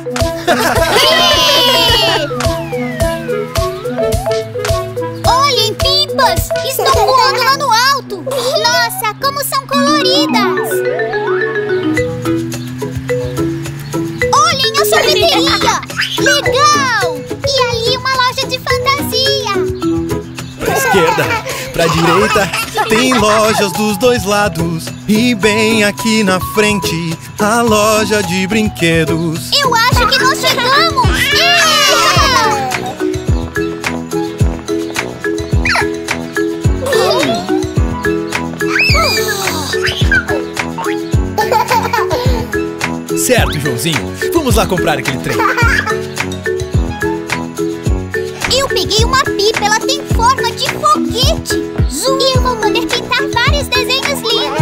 Olhem, pipas, estão voando lá no alto. Nossa, como são coloridas. Legal! E ali uma loja de fantasia. Pra esquerda, pra direita, tem lojas dos dois lados. E bem aqui na frente, a loja de brinquedos. Eu acho que nós chegamos! Certo, Joãozinho. Vamos lá comprar aquele trem. E uma pipa, ela tem forma de foguete. Zoom. E eu vou poder pintar vários desenhos lindos.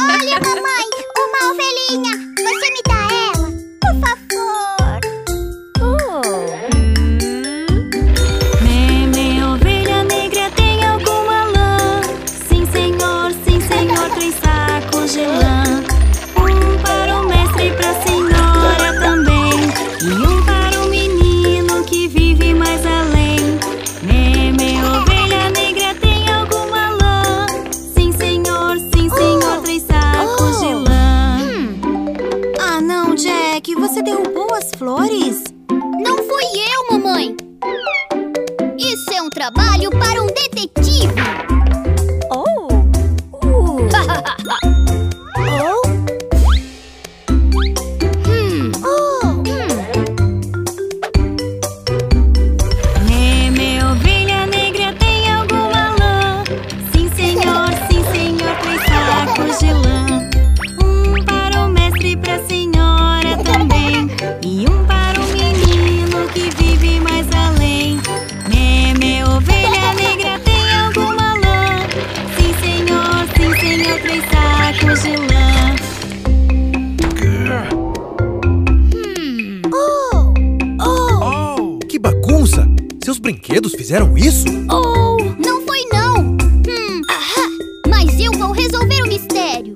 Olha, mamãe, uma ovelhinha. Você me dá ela, por favor. Oh. Hum. Minha ovelha negra tem alguma lã? Sim, senhor, sim, senhor, três sacos de lã. Um para o mestre e para a senhora também. E um para o menino que vive mais além. Minha ovelha negra tem alguma lã? Sim, senhor, sim, senhor, três sacos. Que você derrubou as flores? Não fui eu, mamãe! Isso é um trabalho para um detetive! Oh! Uh. Oh! Hum. Oh! Hum. Minha ovelha negra tem alguma lã? Sim, senhor, sim, senhor, três sacos de lã. Um para o mestre e para a senhora. E um para o menino que vive mais além. Meme, ovelha negra tem alguma lã? Sim, senhor, sim, senhor, três sacos de lã. Hum. Oh. Oh. Oh! Que bagunça! Seus brinquedos fizeram isso? Oh! Não foi não! Hum. Ahá. Mas eu vou resolver o mistério!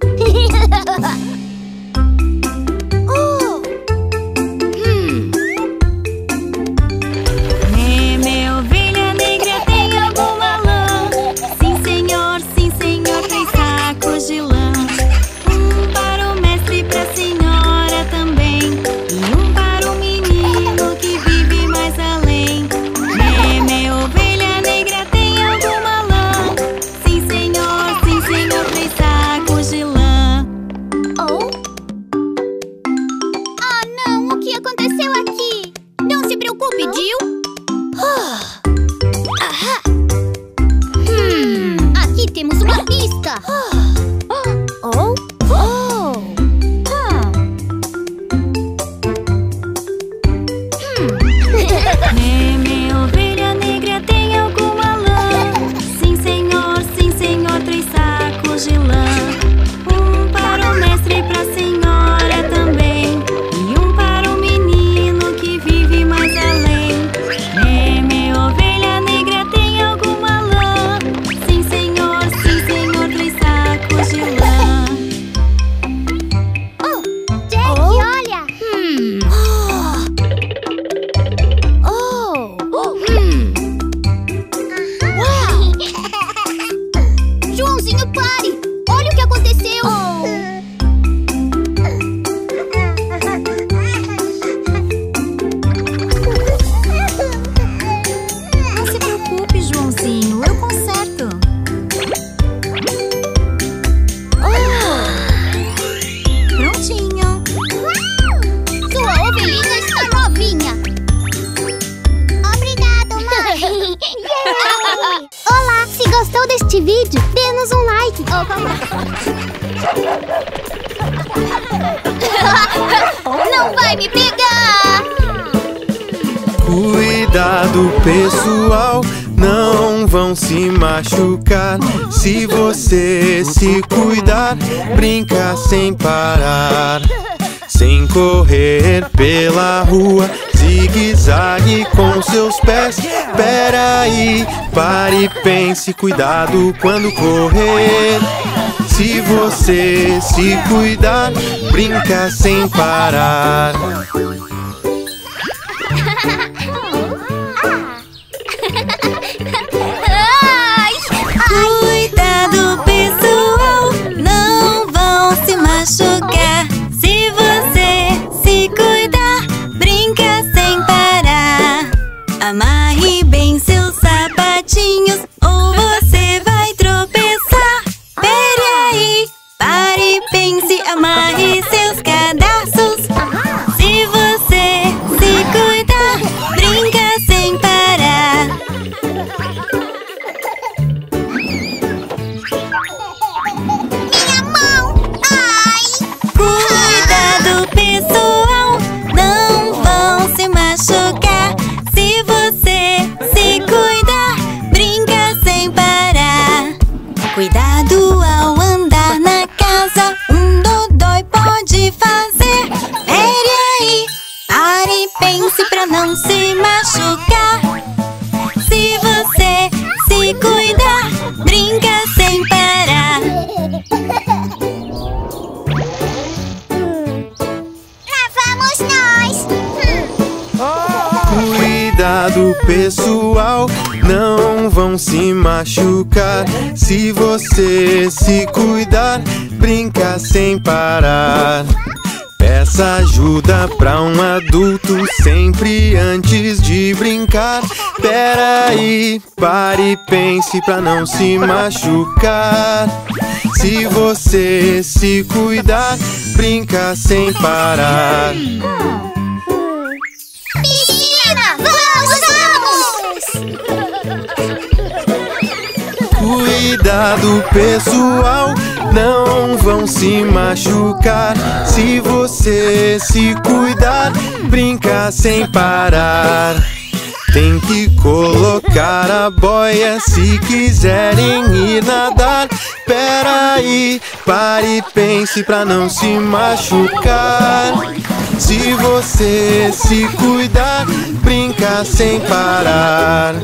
Se você se cuidar, brincar sem parar, sem correr pela rua, zigue-zague com seus pés. Peraí, pare e pense, cuidado quando correr. Se você se cuidar, brincar sem parar. Amarre seus cadarços. Se você se cuidar, cuidado, pessoal, não vão se machucar. Se você se cuidar, brinca sem parar. Peça ajuda pra um adulto sempre antes de brincar. Peraí, pare e pense pra não se machucar. Se você se cuidar, brinca sem parar. Piscina, vamos, vamos! Cuidado, pessoal, não vão se machucar. Se você se cuidar, brinca sem parar. Tem que colocar a boia se quiserem ir nadar. Peraí, pare e pense pra não se machucar. Se você se cuidar, brinca sem parar.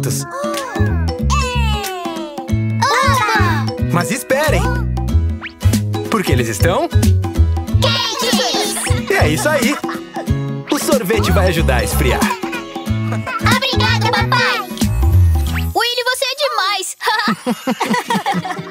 prontas. Oba! Mas esperem! Porque eles estão... quentes! E é isso aí! O sorvete vai ajudar a esfriar. Obrigada, papai! Willy, você é demais!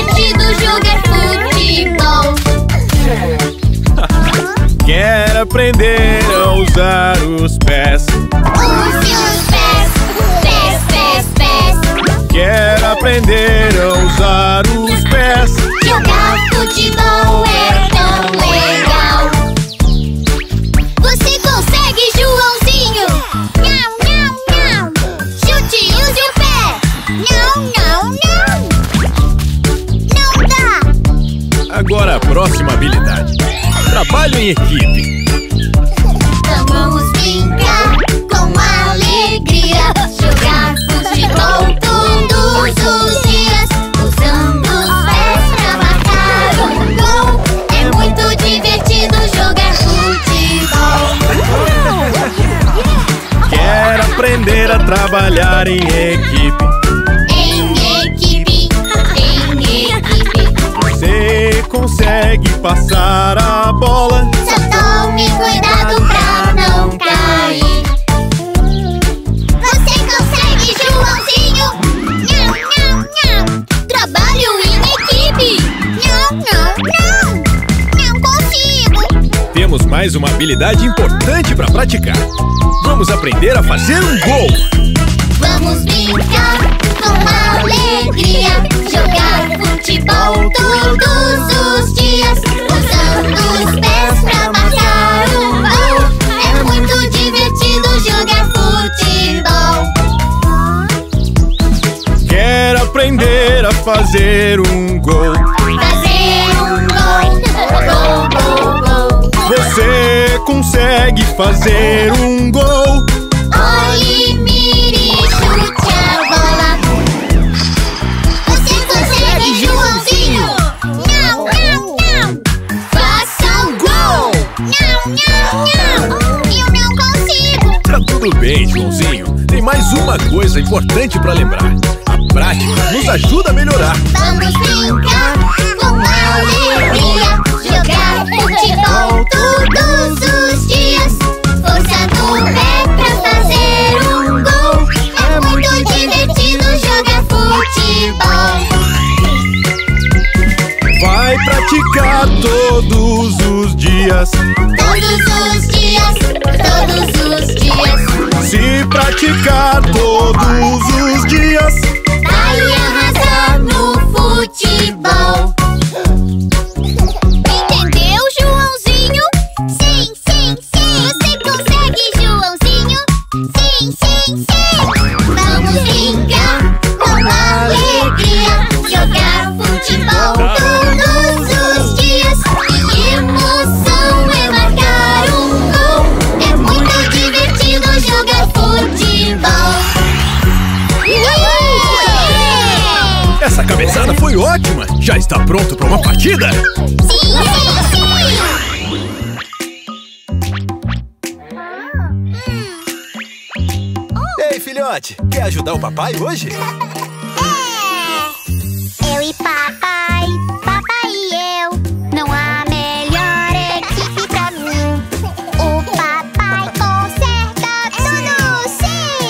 Divertido jogar futebol. aprender a trabalhar em equipe. Em equipe, em equipe. Você consegue passar a bola, só tome cuidado pra não cair. Você consegue, Joãozinho? Não, não, não. Trabalho em equipe. Não, não, não. Não consigo. Temos mais uma habilidade importante pra praticar. Vamos aprender a fazer um gol! Vamos brincar com alegria, jogar futebol todos os dias, usando os pés pra marcar um gol. É muito divertido jogar futebol. Quero aprender a fazer um gol. Fazer um gol, gol, gol, gol. Você consegue fazer um gol? Olhe, mire, chute a bola. Você consegue, Joãozinho? Não, não, não. Faça um gol. Não, não, não. Eu não consigo. Tá tudo bem, Joãozinho. Tem mais uma coisa importante pra lembrar. A prática nos ajuda a melhorar. Vamos brincar com alegria, jogar futebol todos os dias, força do pé pra fazer um gol. É muito divertido jogar futebol. Vai praticar todos os dias. Todos os dias, todos os dias. Se praticar todos os dias, vai arrasar no futebol. Entendeu, Joãozinho? Sim, sim, sim. Você consegue, Joãozinho? Sim, sim, sim. Vamos brincar com alegria, jogar futebol todos os dias. E emoção é marcar um gol. É muito divertido jogar futebol. Essa cabeçada foi ótima! Já está pronto para uma partida? Sim, sim, sim! Ei, filhote! Quer ajudar o papai hoje? É! Eu e papai, papai e eu, não há melhor equipe pra mim. O papai conserta tudo, sim!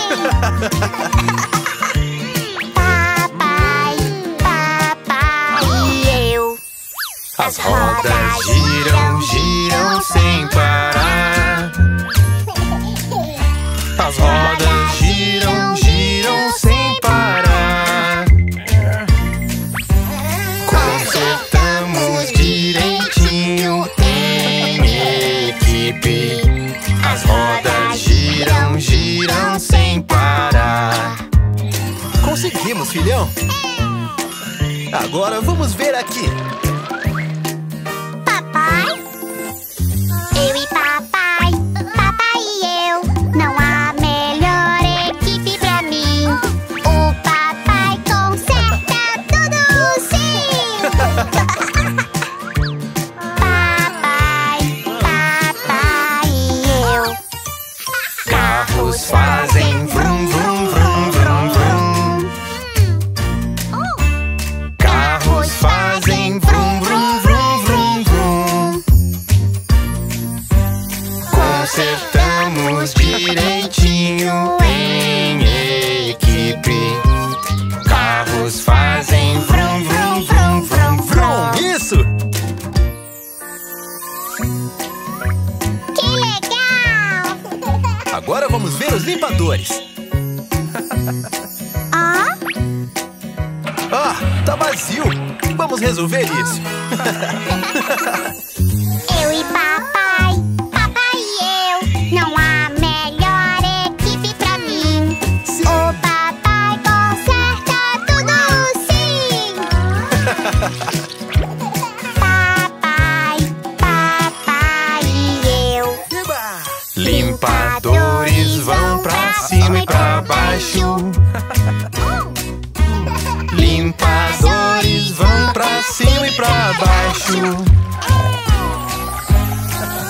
As rodas giram, giram sem parar. As rodas giram, giram sem parar. Consertamos direitinho em equipe. As rodas giram, giram sem parar. Conseguimos, filhão! Agora vamos ver aqui.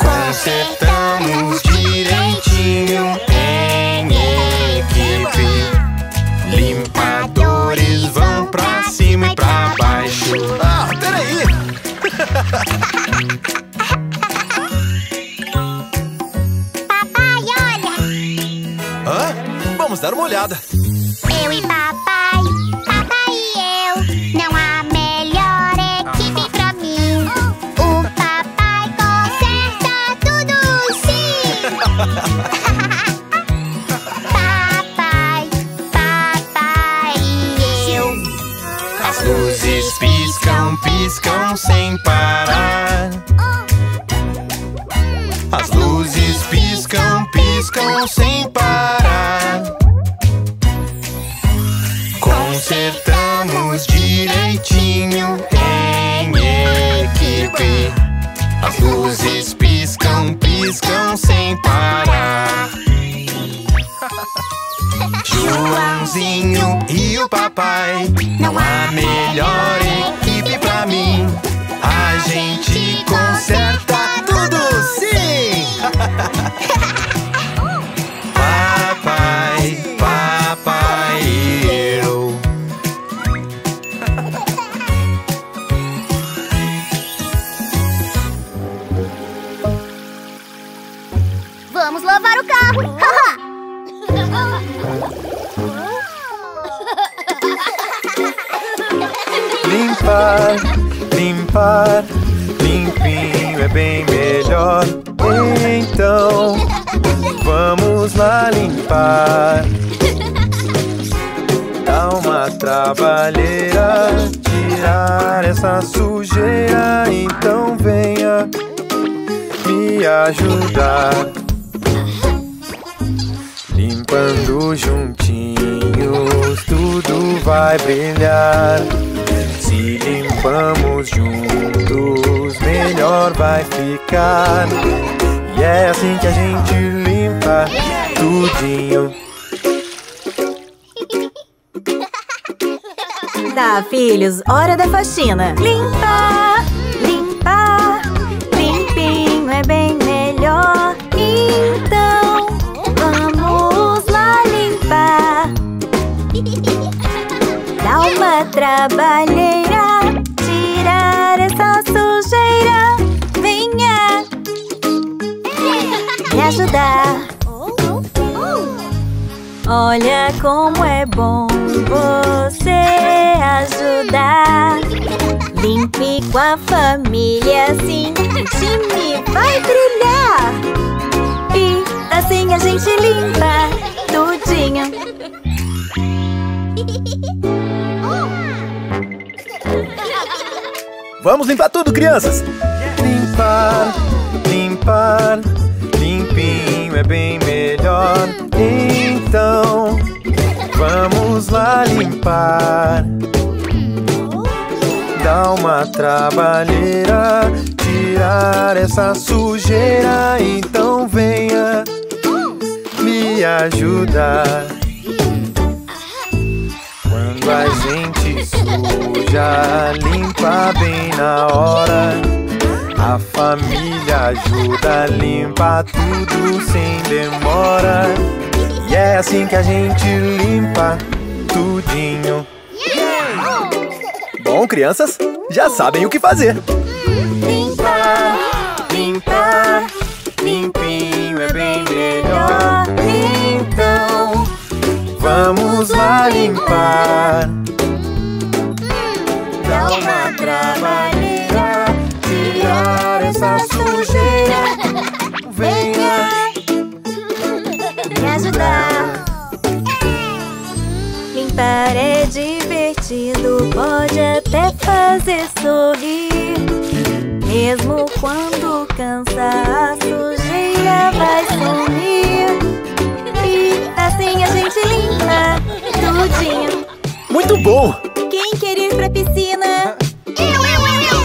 Consertamos direitinho em Vamos dar uma olhada. Eu e papai, papai e eu, não há melhor equipe pra mim. O papai conserta tudo, sim. Luzes piscam, piscam sem parar. As luzes piscam, piscam sem parar. Consertamos direitinho em equipe. As luzes piscam, piscam sem parar. Joãozinho e o papai, não há melhor equipe pra mim. A gente conserta tudo, sim! Papai, papai e eu. Vamos lavar o carro! Limpar, limpar, limpinho é bem melhor. Então, vamos lá limpar. Dá uma trabalheira tirar essa sujeira. Então venha me ajudar. Limpando juntinhos, tudo vai brilhar. Se limpamos juntos, melhor vai ficar. E é assim que a gente limpa tudinho. Tá, filhos, hora da faxina. Limpar, limpar, limpinho é bem melhor. Então, vamos lá limpar. Dá uma trabalheira, tirar essa sujeira. Venha me ajudar. Olha como é bom você ajudar. Limpe com a família, assim o time vai brilhar. E assim a gente limpa tudinho. Vamos limpar tudo, crianças! Limpar, limpar, limpinho é bem melhor. Então, vamos lá limpar. Dá uma trabalheira, tirar essa sujeira. Então venha me ajudar. Quando a gente suja, limpa bem na hora. A família ajuda a limpar tudo sem demora. E é assim que a gente limpa tudinho. Bom, crianças, já sabem o que fazer. Limpar, limpar, limpinho é bem melhor. Então, vamos lá limpar. Dá uma trabalheira, tirar essa sujeira. Venha me ajudar. Limpar é divertido, pode até fazer sorrir. Mesmo quando cansa, a sujeira vai sumir. Assim a gente limpa tudinho. Muito bom! Quem quer ir pra piscina? Eu, eu, eu, eu!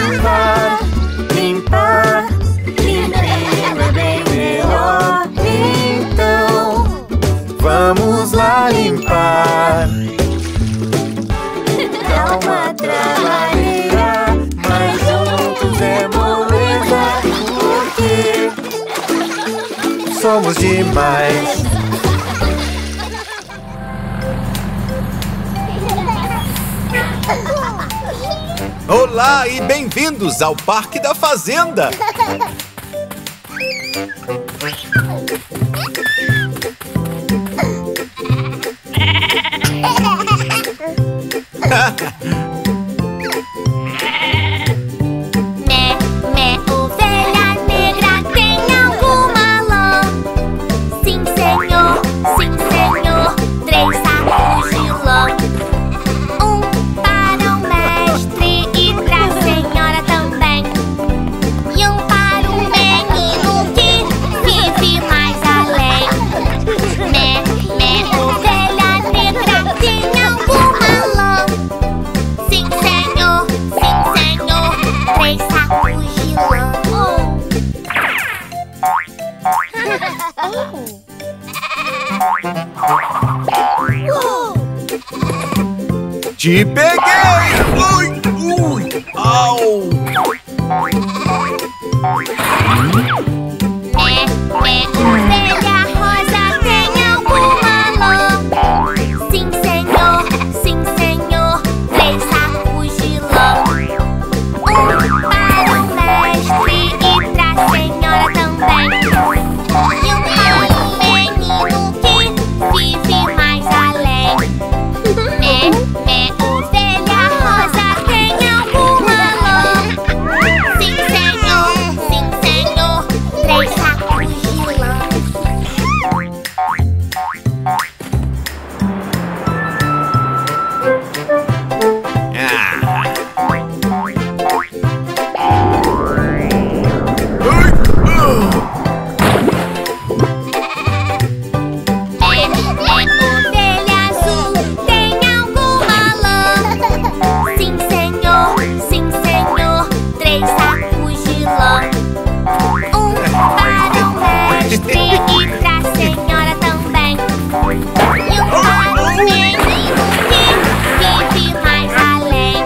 Limpar, limpar, limpinho é bem melhor. Então, vamos lá limpar. Dá uma trabalheira, mas juntos é moleza, porque somos demais. Olá e bem-vindos ao Parque da Fazenda! Te peguei! Ui, ui! Au! É, é, ovelha rosa tem alguma lã? Sim, senhor, sim, senhor, três sacos de lã. Um para o mestre e pra senhora também. E um para o menino que vive mais além.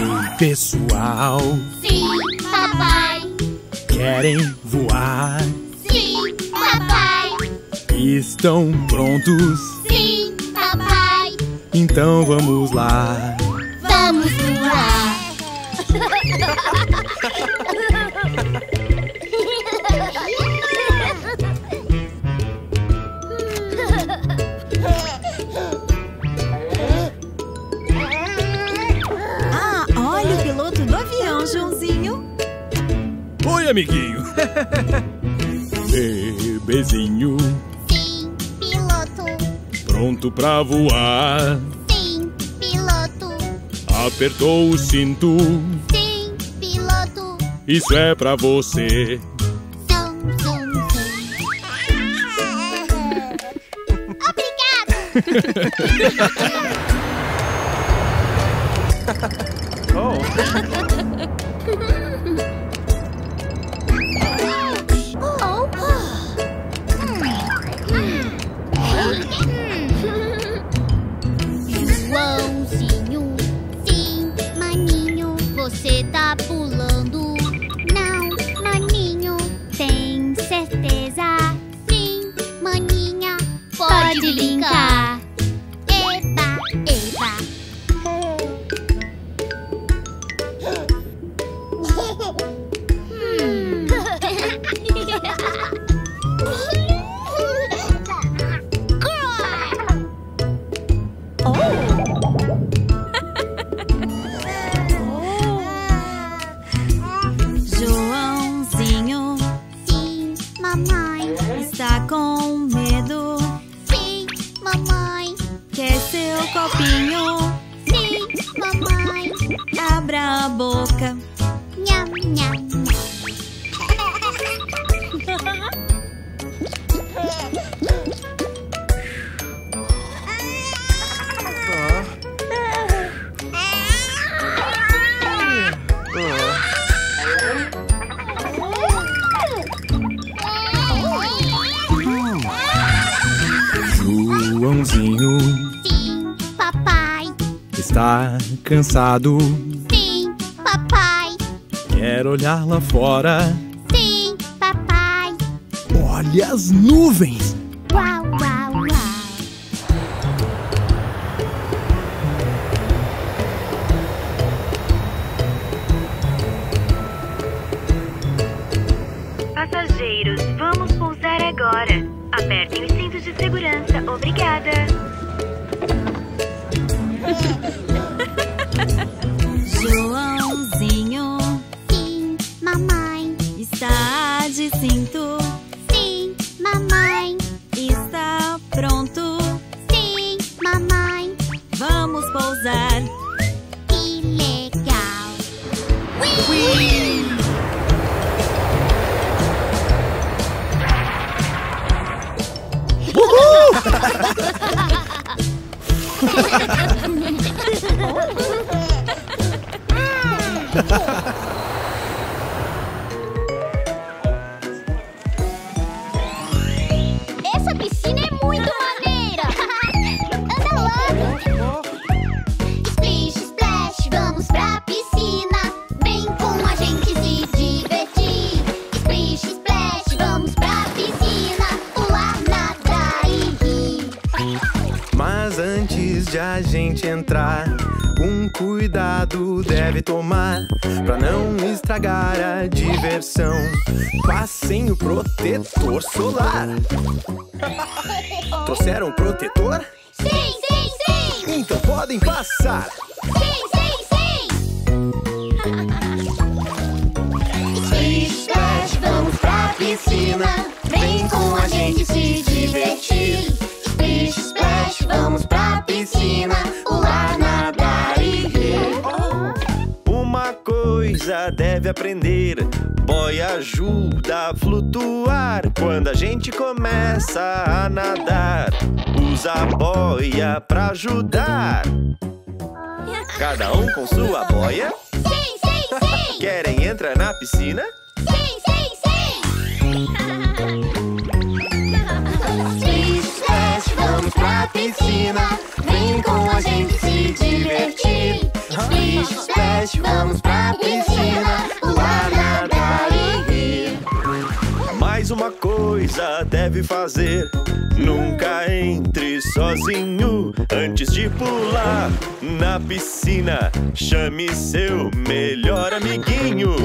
É, pessoal, sim, papai. Querem voar? Sim, papai. Estão prontos? Sim, papai. Então vamos lá. Vamos voar. Joãozinho. Oi, amiguinho. Bebezinho. Sim, piloto. Pronto pra voar. Sim, piloto. Apertou o cinto. Sim, piloto. Isso é pra você. Zum, zum, zum. Obrigado. Oh. Joãozinho, sim, maninho, você tá pulando. Não, maninho, tem certeza? Sim, maninha, pode, pode brincar. Eba, eba. quer seu copinho? Sim, mamãe. Abra a boca. Nham, nham. Joãozinho, sim, papai, está cansado. Sim, papai, quer olhar lá fora. Sim, papai, olha as nuvens. Uau, uau, uau. Passageiros, vamos pousar agora. Apertem os cintos de segurança. Obrigada. Joãozinho. Sim, mamãe. Está de cinto. Sim, mamãe. Está pronto. Sim, mamãe. Vamos pousar. Que legal. Ui! Ui! Essa piscina é muito maneira. Anda logo. Splish, splash, vamos pra piscina. Vem com a gente se divertir. Splish, splash, vamos pra piscina. Pular, nadar e rir. Mas antes de a gente entrar, um cuidado deve tomar pra não estragar a diversão. Passem o protetor solar. Trouxeram o protetor? Sim, sim, sim! Então podem passar! Sim, sim, sim! Splish, splash, vamos pra piscina. Vem com a gente se divertir. Splish, splash, vamos pra piscina. Pular, nadar e rir. Uma coisa deve aprender: boy ajuda a flutuar. Quando a gente começa a nadar, usa a boia pra ajudar. Cada um com sua boia. Sim, sim, sim! Querem entrar na piscina? Sim, sim, sim! Splish, splash, vamos pra piscina. Vem com a gente se divertir. Splish, splash, vamos pra piscina. Pular, nadar e rir. Mais uma coisa deve fazer: nunca entre sozinho. Antes de pular na piscina, chame seu melhor amiguinho.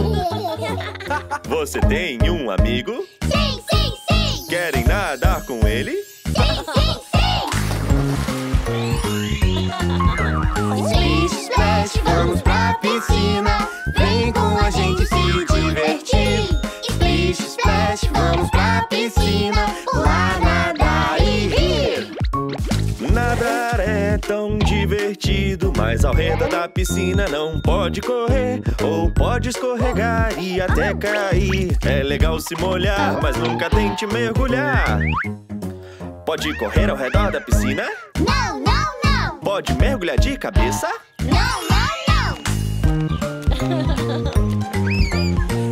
Você tem um amigo? Sim, sim, sim! Querem nadar com ele? Sim, sim, sim! Splish, splash, vamos pra piscina. Vem com a gente se divertir. Splish, splash, vamos pra piscina. Pular, nadar e rir. Nadar é tão divertido, mas ao redor da piscina não pode correr, ou pode escorregar e até cair. É legal se molhar, mas nunca tente mergulhar. Pode correr ao redor da piscina? Não, não, não! Pode mergulhar de cabeça? Não, não, não!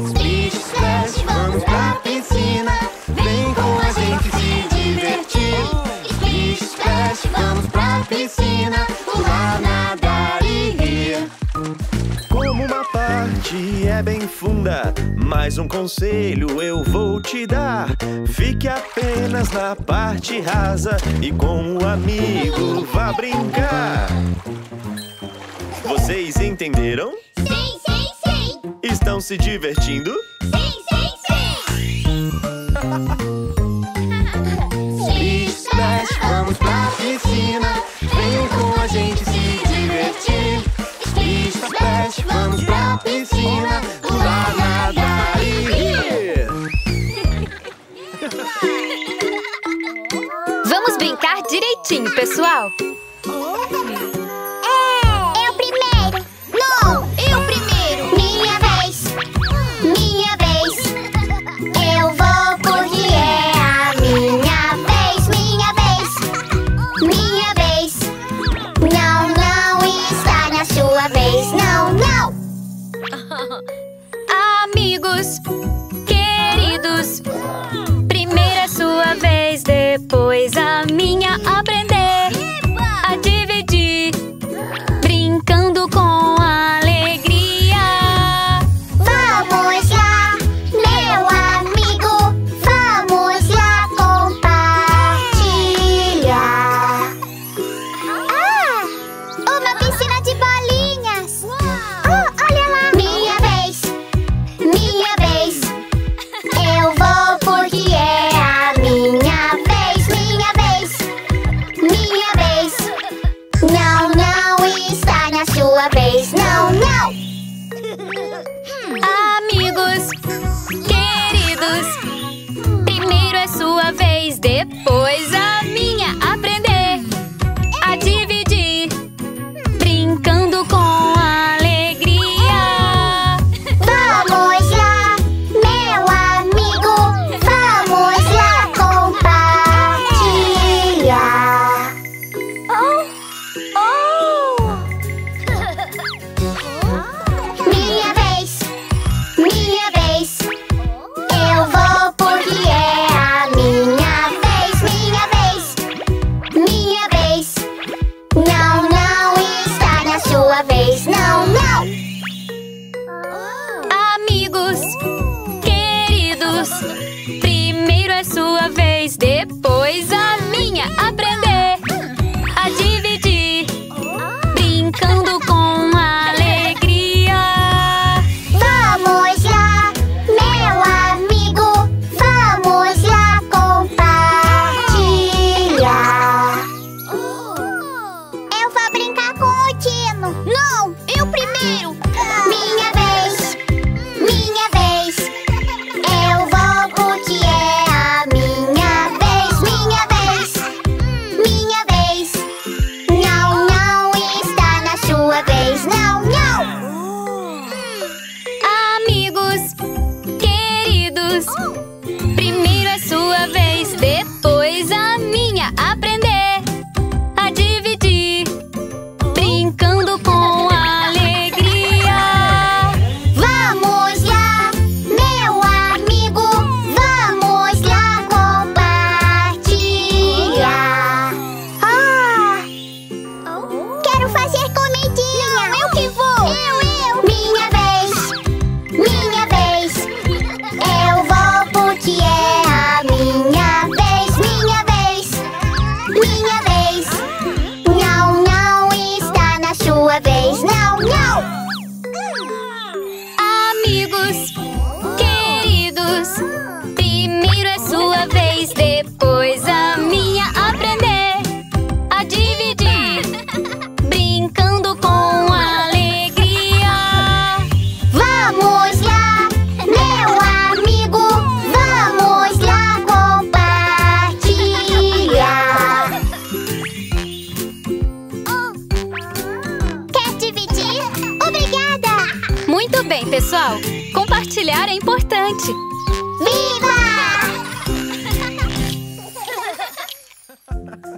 Splish, splash, vamos pra piscina. Vem com a gente se divertir. Splish, splash, vamos pra piscina. Pular, nadar e rir. Como uma parte é bem funda, mais um conselho eu vou te dar: fique apenas na parte rasa e com o amigo vá brincar. Vocês entenderam? Sim, sim, sim! Estão se divertindo? Sim, sim, sim! Splish, splash, vamos pra piscina. Vem com a gente se divertir. Splish, splash, vamos pra piscina. Pular, nadar e rir. Vamos brincar direitinho, pessoal!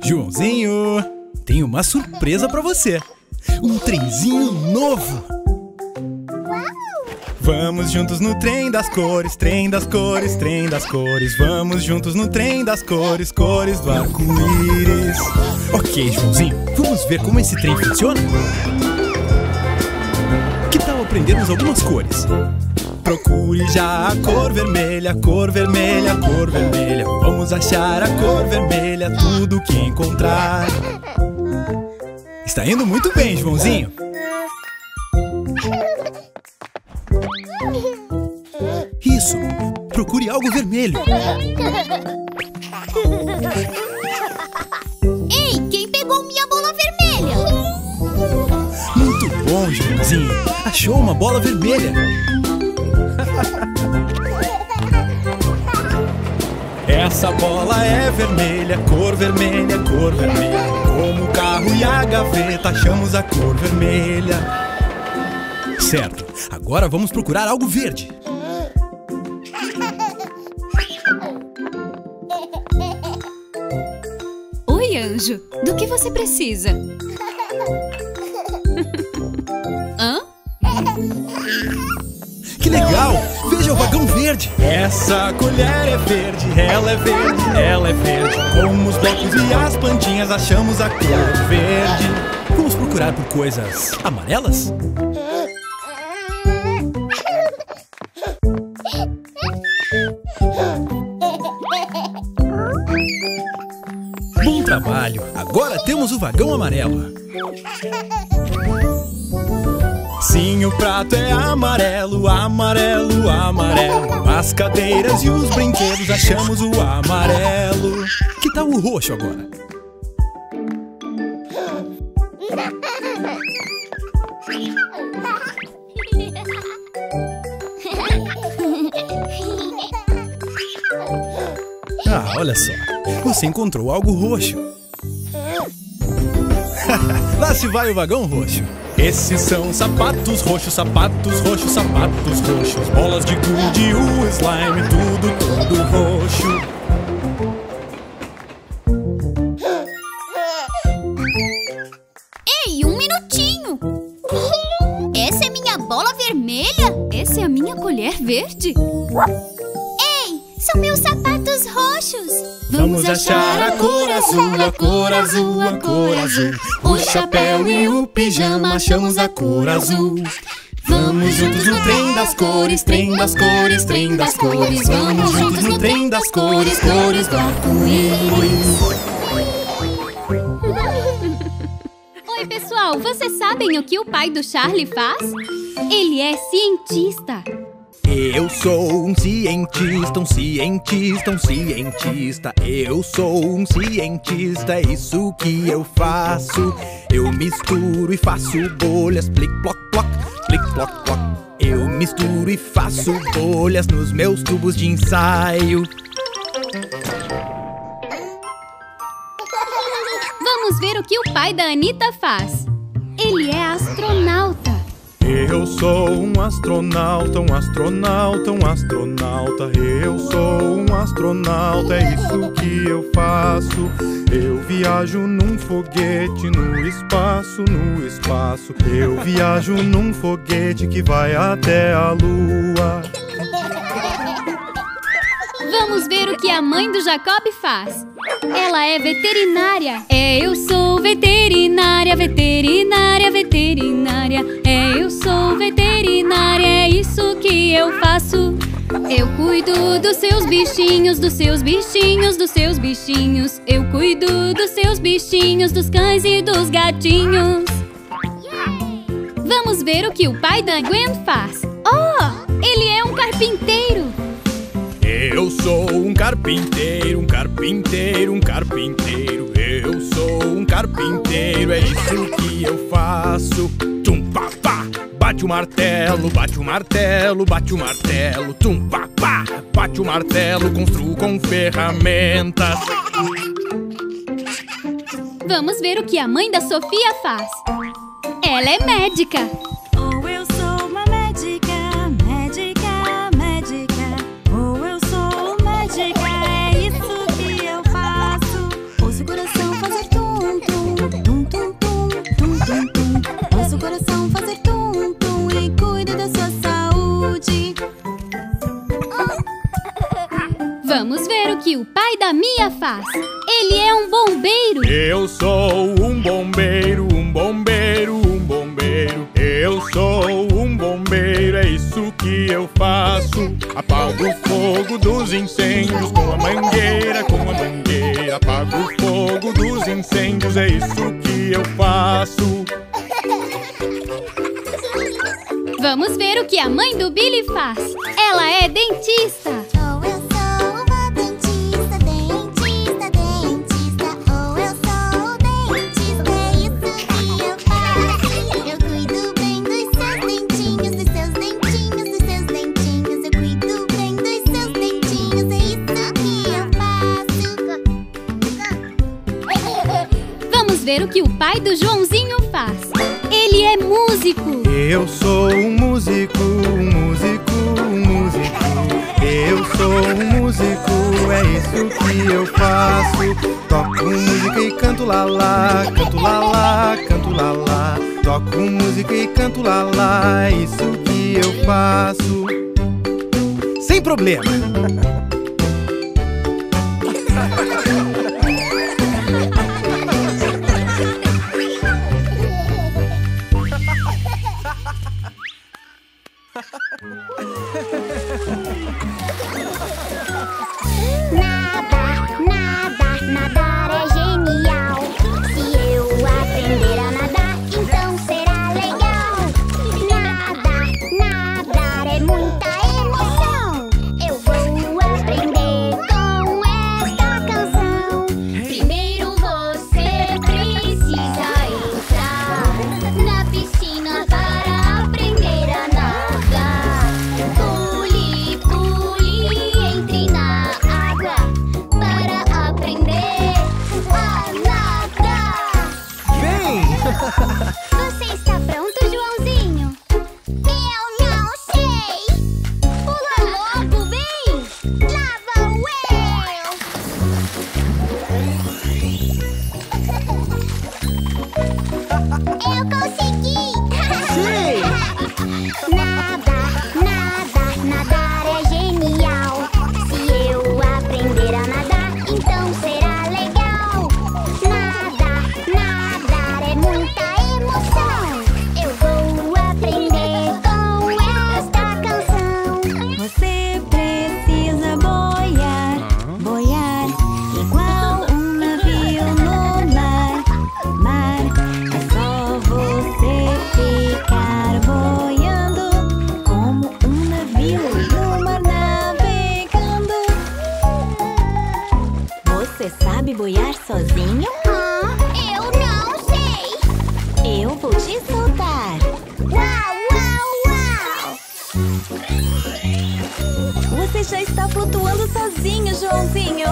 Joãozinho, tenho uma surpresa pra você. Um trenzinho novo. Uau. Vamos juntos no trem das cores, trem das cores, trem das cores. Vamos juntos no trem das cores, cores do arco-íris. Ok, Joãozinho, vamos ver como esse trem funciona? Que tal aprendermos algumas cores? Procure já a cor vermelha, cor vermelha, cor vermelha. Vamos achar a cor vermelha, tudo que encontrar. Está indo muito bem, Joãozinho. Isso, procure algo vermelho. Ei, quem pegou minha bola vermelha? Muito bom, Joãozinho. Achou uma bola vermelha. Essa bola é vermelha, cor vermelha, cor vermelha. Como o carro e a gaveta, achamos a cor vermelha. Certo, agora vamos procurar algo verde. Oi, anjo, do que você precisa? Hã? Que legal! Veja o vagão verde! Essa colher é verde, ela é verde, ela é verde. Com os blocos e as plantinhas achamos a cor verde. Vamos procurar por coisas amarelas? Bom trabalho! Agora temos o vagão amarelo. Sim, o prato é amarelo, amarelo, amarelo. As cadeiras e os brinquedos achamos o amarelo. Que tal o roxo agora? Ah, olha só, você encontrou algo roxo. Lá se vai o vagão roxo. Esses são sapatos roxos, sapatos roxos, sapatos roxos. Bolas de gude, o slime, tudo, tudo roxo. Essa é a minha colher verde? Ei, são meus sapatos roxos! Vamos achar a cor azul, a cor azul, a cor azul. O chapéu e o pijama achamos a cor azul. Vamos juntos no trem das cores, trem das cores, trem das cores. Vamos juntos no trem das cores, cores do arco-íris. Oi, pessoal, vocês sabem o que o pai do Charlie faz? Ele é cientista. Eu sou um cientista, um cientista, um cientista. Eu sou um cientista, é isso que eu faço. Eu misturo e faço bolhas, plic, ploc, ploc, plic, ploc, ploc. Eu misturo e faço bolhas nos meus tubos de ensaio. Vamos ver o que o pai da Anitta faz. Ele é astronauta. Eu sou um astronauta, um astronauta, um astronauta. Eu sou um astronauta, é isso que eu faço. Eu viajo num foguete no espaço, no espaço. Eu viajo num foguete que vai até a lua. Vamos ver o que a mãe do Jacob faz. Ela é veterinária. É, eu sou veterinária, veterinária, veterinária. É, eu sou veterinária, é isso que eu faço. Eu cuido dos seus bichinhos, dos seus bichinhos, dos seus bichinhos. Eu cuido dos seus bichinhos, dos cães e dos gatinhos. Vamos ver o que o pai da Gwen faz. Oh, ele é um carpinteiro. Eu sou um carpinteiro, um carpinteiro, um carpinteiro. Eu sou um carpinteiro, é isso que eu faço. Tum pá pá, bate o martelo, bate o martelo, bate o martelo. Tum pá pá, bate o martelo, construo com ferramentas. Vamos ver o que a mãe da Sofia faz. Ela é médica. Oh, eu sou uma médica. Vamos ver o que o pai da Mia faz. Ele é um bombeiro. Eu sou um bombeiro, um bombeiro, um bombeiro. Eu sou um bombeiro, é isso que eu faço. Apago o fogo dos incêndios com a mangueira, com a mangueira. Apago o fogo dos incêndios, é isso que eu faço. Vamos ver o que a mãe do Billy faz. Ela é dentista. O que o pai do Joãozinho faz. Ele é músico. Eu sou um músico, um músico, um músico. Eu sou um músico, é isso que eu faço. Toco música e canto lalá, canto lalá, canto lalá. Toco música e canto lalá, é isso que eu faço. Sem problema. Eu consegui! Sim! Nada, nada. Você já está flutuando sozinho, Joãozinho.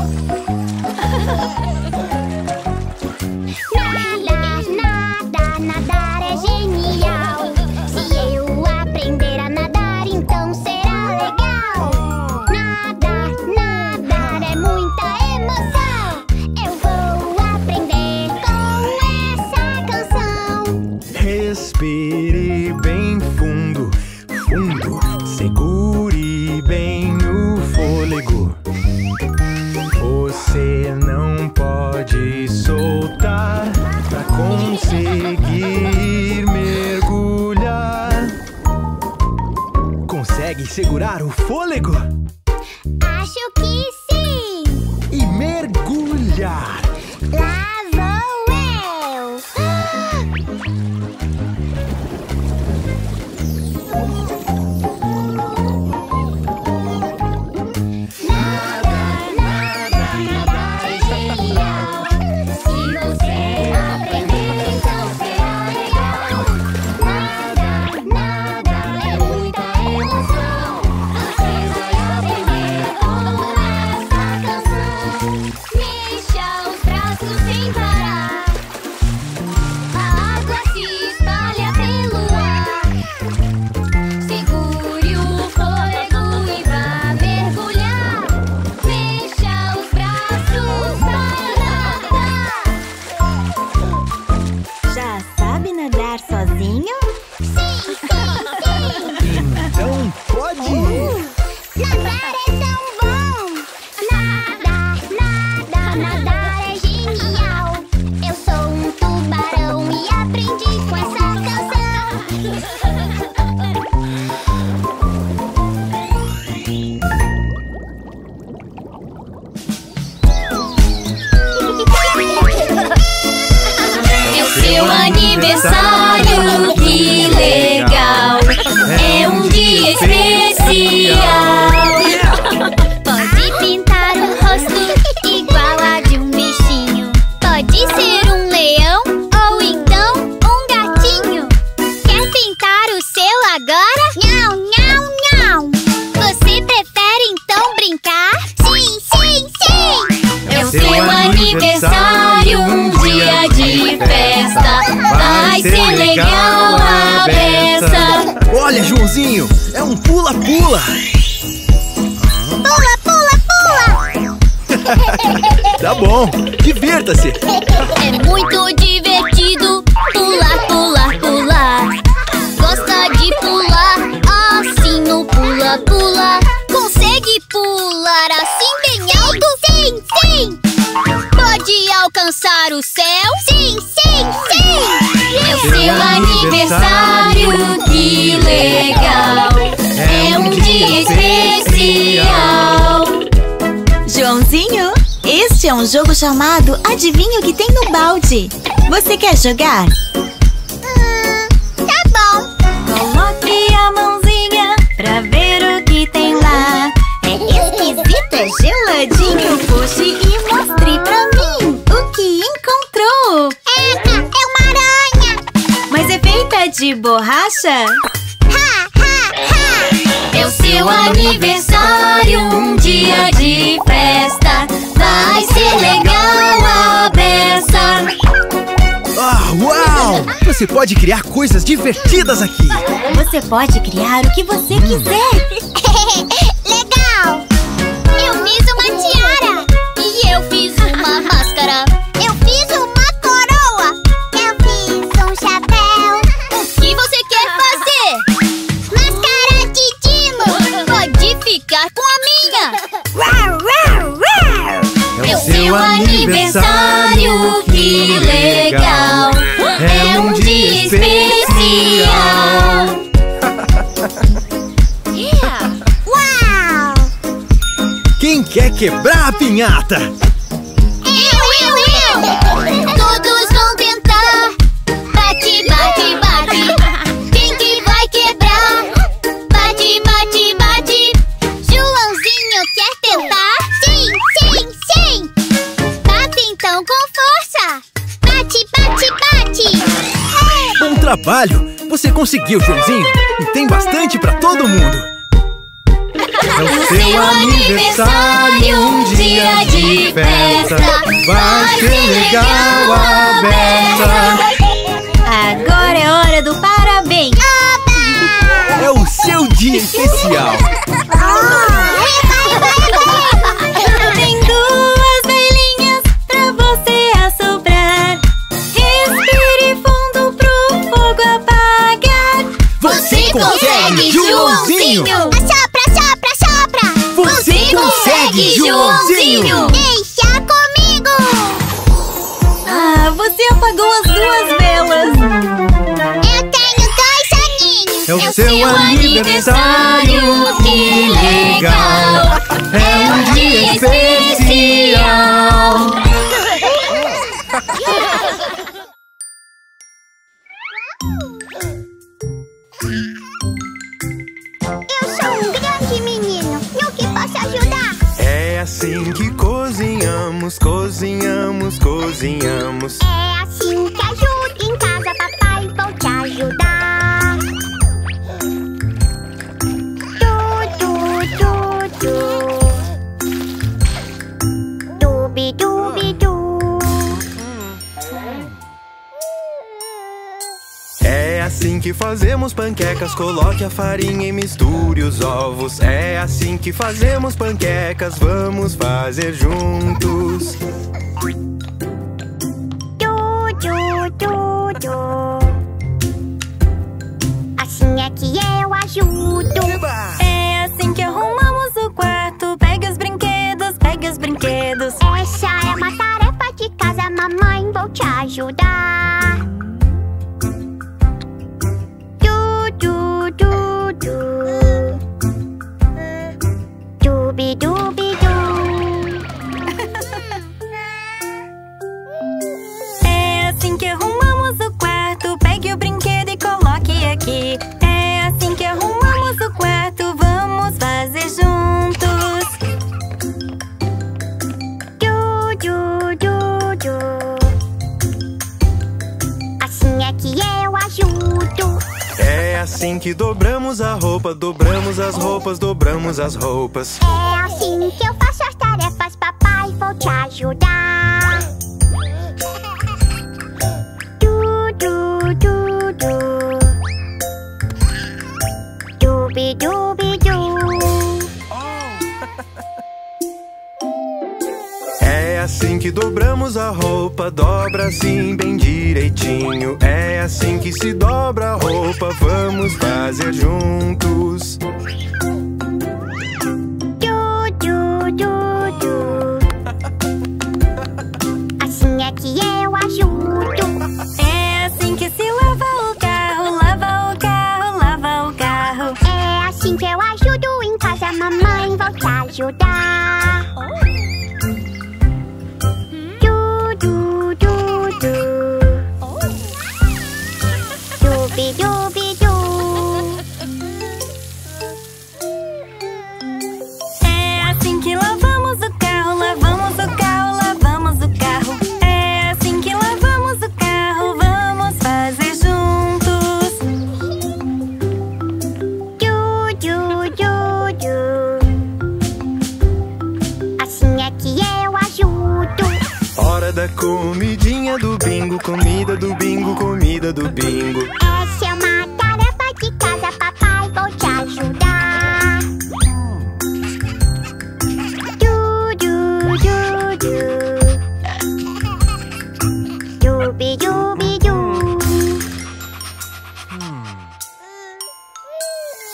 Nadar, nadar, nadar é genial. Se eu aprender a nadar, então será legal. Nadar, nadar é muita emoção. Eu vou aprender com essa canção. Respire bem fundo, fundo, segure bem o fôlego. Você não pode soltar pra conseguir mergulhar. Consegue segurar o fôlego? Acho que sim! E mergulhar! Lá vou eu! Ah! Aniversário, que legal! É um dia especial. Pode pintar um rosto igual a de um bichinho. Pode ser um leão ou então um gatinho. Quer pintar o seu agora? Nhau, nhau, nhau! Você prefere então brincar? Sim, sim, sim! É o seu aniversário, um dia de festa. Vai ser legal a beça. Olha, Joãozinho, é um pula-pula. Pula, pula, pula. Tá bom, divirta-se. É muito divertido pular, pular, pular. Gosta de pular assim no pula-pula. Consegue pular assim bem alto? Sim, sim. Pode alcançar o céu? Sim, sim, sim. É o seu aniversário, que legal! É um dia especial! Joãozinho, este é um jogo chamado Adivinha o que tem no balde. Você quer jogar? Hum, tá bom! Coloque a mãozinha pra ver o que tem lá. É esquisito, é geladinho. Puxe e mostre pra mim o que encontrou. É, é uma aranha! Mas é feita de borracha? Ha, ha, ha! É o seu aniversário, um dia de festa. Vai ser legal a beça. Ah, uau! Você pode criar coisas divertidas aqui. Você pode criar o que você quiser. Legal! Eu fiz uma tiara. E eu fiz uma máscara. Eu fiz uma... Seu aniversário, que legal! É um dia especial! Yeah. Uau! Quem quer quebrar a pinhata? Eu, eu, eu! Todos vão tentar! Bate, bate, bate! Quem que vai quebrar? Bate, bate, bate! Joãozinho quer tentar? Sim, sim, sim! Então, com força! Bate, bate, bate! Bom trabalho! Você conseguiu, Joãozinho! E tem bastante pra todo mundo! É o seu aniversário, um dia de festa, vai ser legal a beça. Agora é hora do parabéns. Oba! É o seu dia especial. Tem duas velhinhas pra você assoprar. Respire fundo pro fogo apagar. Você consegue, Joãozinho! Consegue, Joãozinho! Deixa comigo! Ah, você apagou as duas velas! Eu tenho dois aninhos! É o é seu aniversário, aniversário! Que legal! É um dia especial! É assim que cozinhamos, cozinhamos, cozinhamos. É assim que ajuda em casa, papai, vou te ajudar. Du, du, du. Dubi, dubi, du. É assim que fazemos panquecas, coloque a farinha e misture os ovos. É assim que fazemos panquecas, vamos fazer juntos. Du, du, du, du. Assim é que eu ajudo. Eba! É assim que arrumamos o quarto, pega os brinquedos, pega os brinquedos. Essa é uma tarefa de casa, mamãe, vou te ajudar. É assim que arrumamos o quarto, pegue o brinquedo e coloque aqui. É assim que arrumamos o quarto, vamos fazer juntos. Du, du, du, du. Assim é que eu ajudo. É assim que dobramos a roupa, dobramos as roupas, dobramos as roupas. É assim que eu faço as tarefas, papai, vou te ajudar. Du, du, du, du. Dubi, dubi, du. É assim que dobramos a roupa, dobra assim bem direitinho. É assim que se dobra a roupa, vamos fazer juntos. Du, du, du, du. Assim é que eu ajudo. É assim que se lava o carro, lava o carro, lava o carro. É assim que eu ajudo em casa, mamãe, vou te ajudar. É assim que lavamos o carro, lavamos o carro, lavamos o carro. É assim que lavamos o carro, vamos fazer juntos. Du, du, du, du. Assim é que eu ajudo. Hora da comidinha do bingo, comida do bingo, comida do bingo. Essa é uma tarefa de casa, papai, vou te ajudar. Du, du, du, du. Dubi, dubi, du.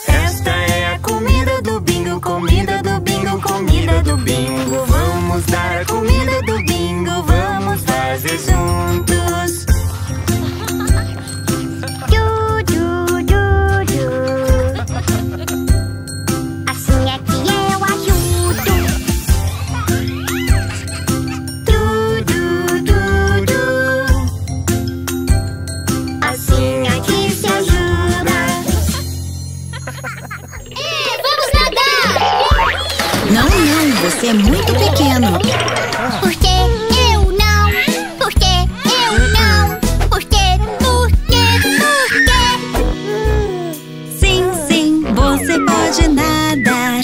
Esta é a comida do bingo, comida do bingo, comida do bingo. Vamos dar a comida do bingo, vamos fazer juntos. Você é muito pequeno. Por que eu não? Por que eu não? Por que? Por que? Por que? Sim, sim, você pode nadar.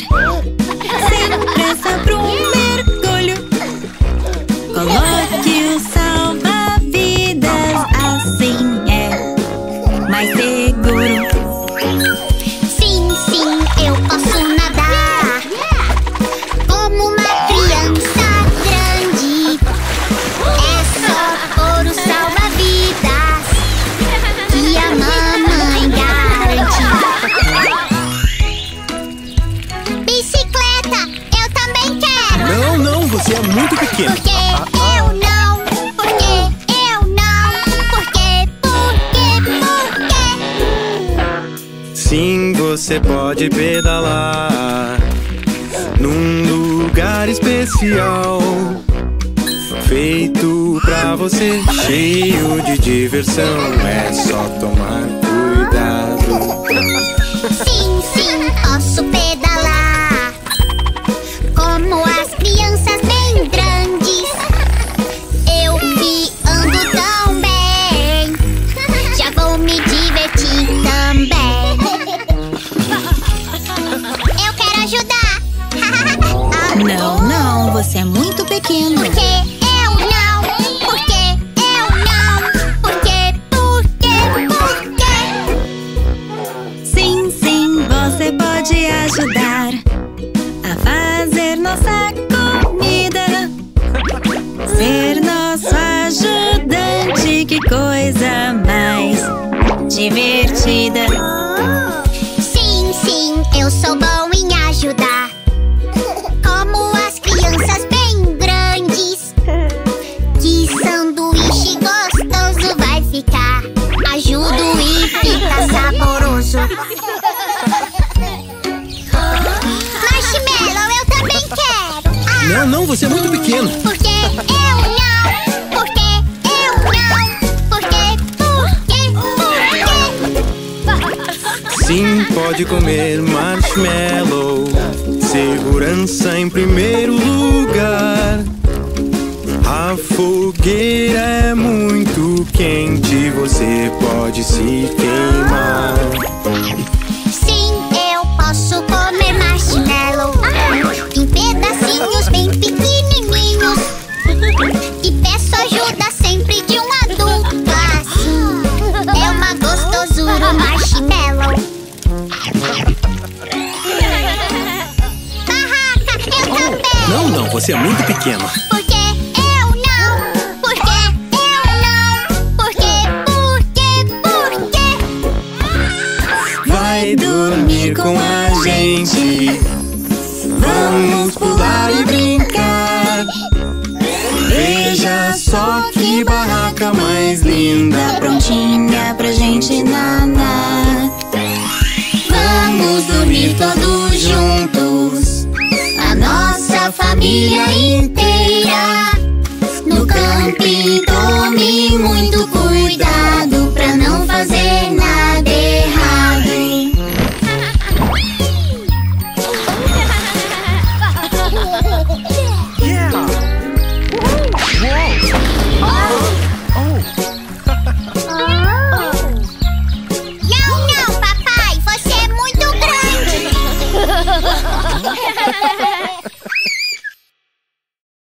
mais seguro. Sim, sim, eu posso nadar como uma criança grande. É só pôr o salva-vidas que a mamãe garante. Bicicleta, eu também quero. Não, não, você é muito pequeno. Porque eu não. Sim, você pode pedalar num lugar especial, feito pra você, cheio de diversão. É só tomar cuidado. Sim, sim, posso pedalar como as crianças bem grandes. Eu que ando tão bem, já vou me divertir também. Não, não, você é muito pequeno. Porque eu não, porque eu não, porque, porque, porque. Sim, sim, você pode ajudar a fazer nossa comida, ser nosso ajudante, que coisa mais divertida. Sim, sim, eu sou bom em ajudar. Ajudo e fica saboroso. Marshmallow, eu também quero. Ah, não, não, você é muito pequeno. Porque eu não, porque eu não, porque, porque, porque. Sim, pode comer marshmallow. Segurança em primeiro lugar. A fogueira é muito quente, você pode se queimar. Sim, eu posso comer marshmallow em pedacinhos bem pequenininhos. E peço ajuda sempre de um adulto, assim é uma gostosura marshmallow. Barraca, eu também. Não, não, você é muito pequeno. Dormir com a gente, vamos pular e brincar. Veja só que barraca mais linda, prontinha pra gente nanar. Vamos dormir todos juntos, a nossa família inteira.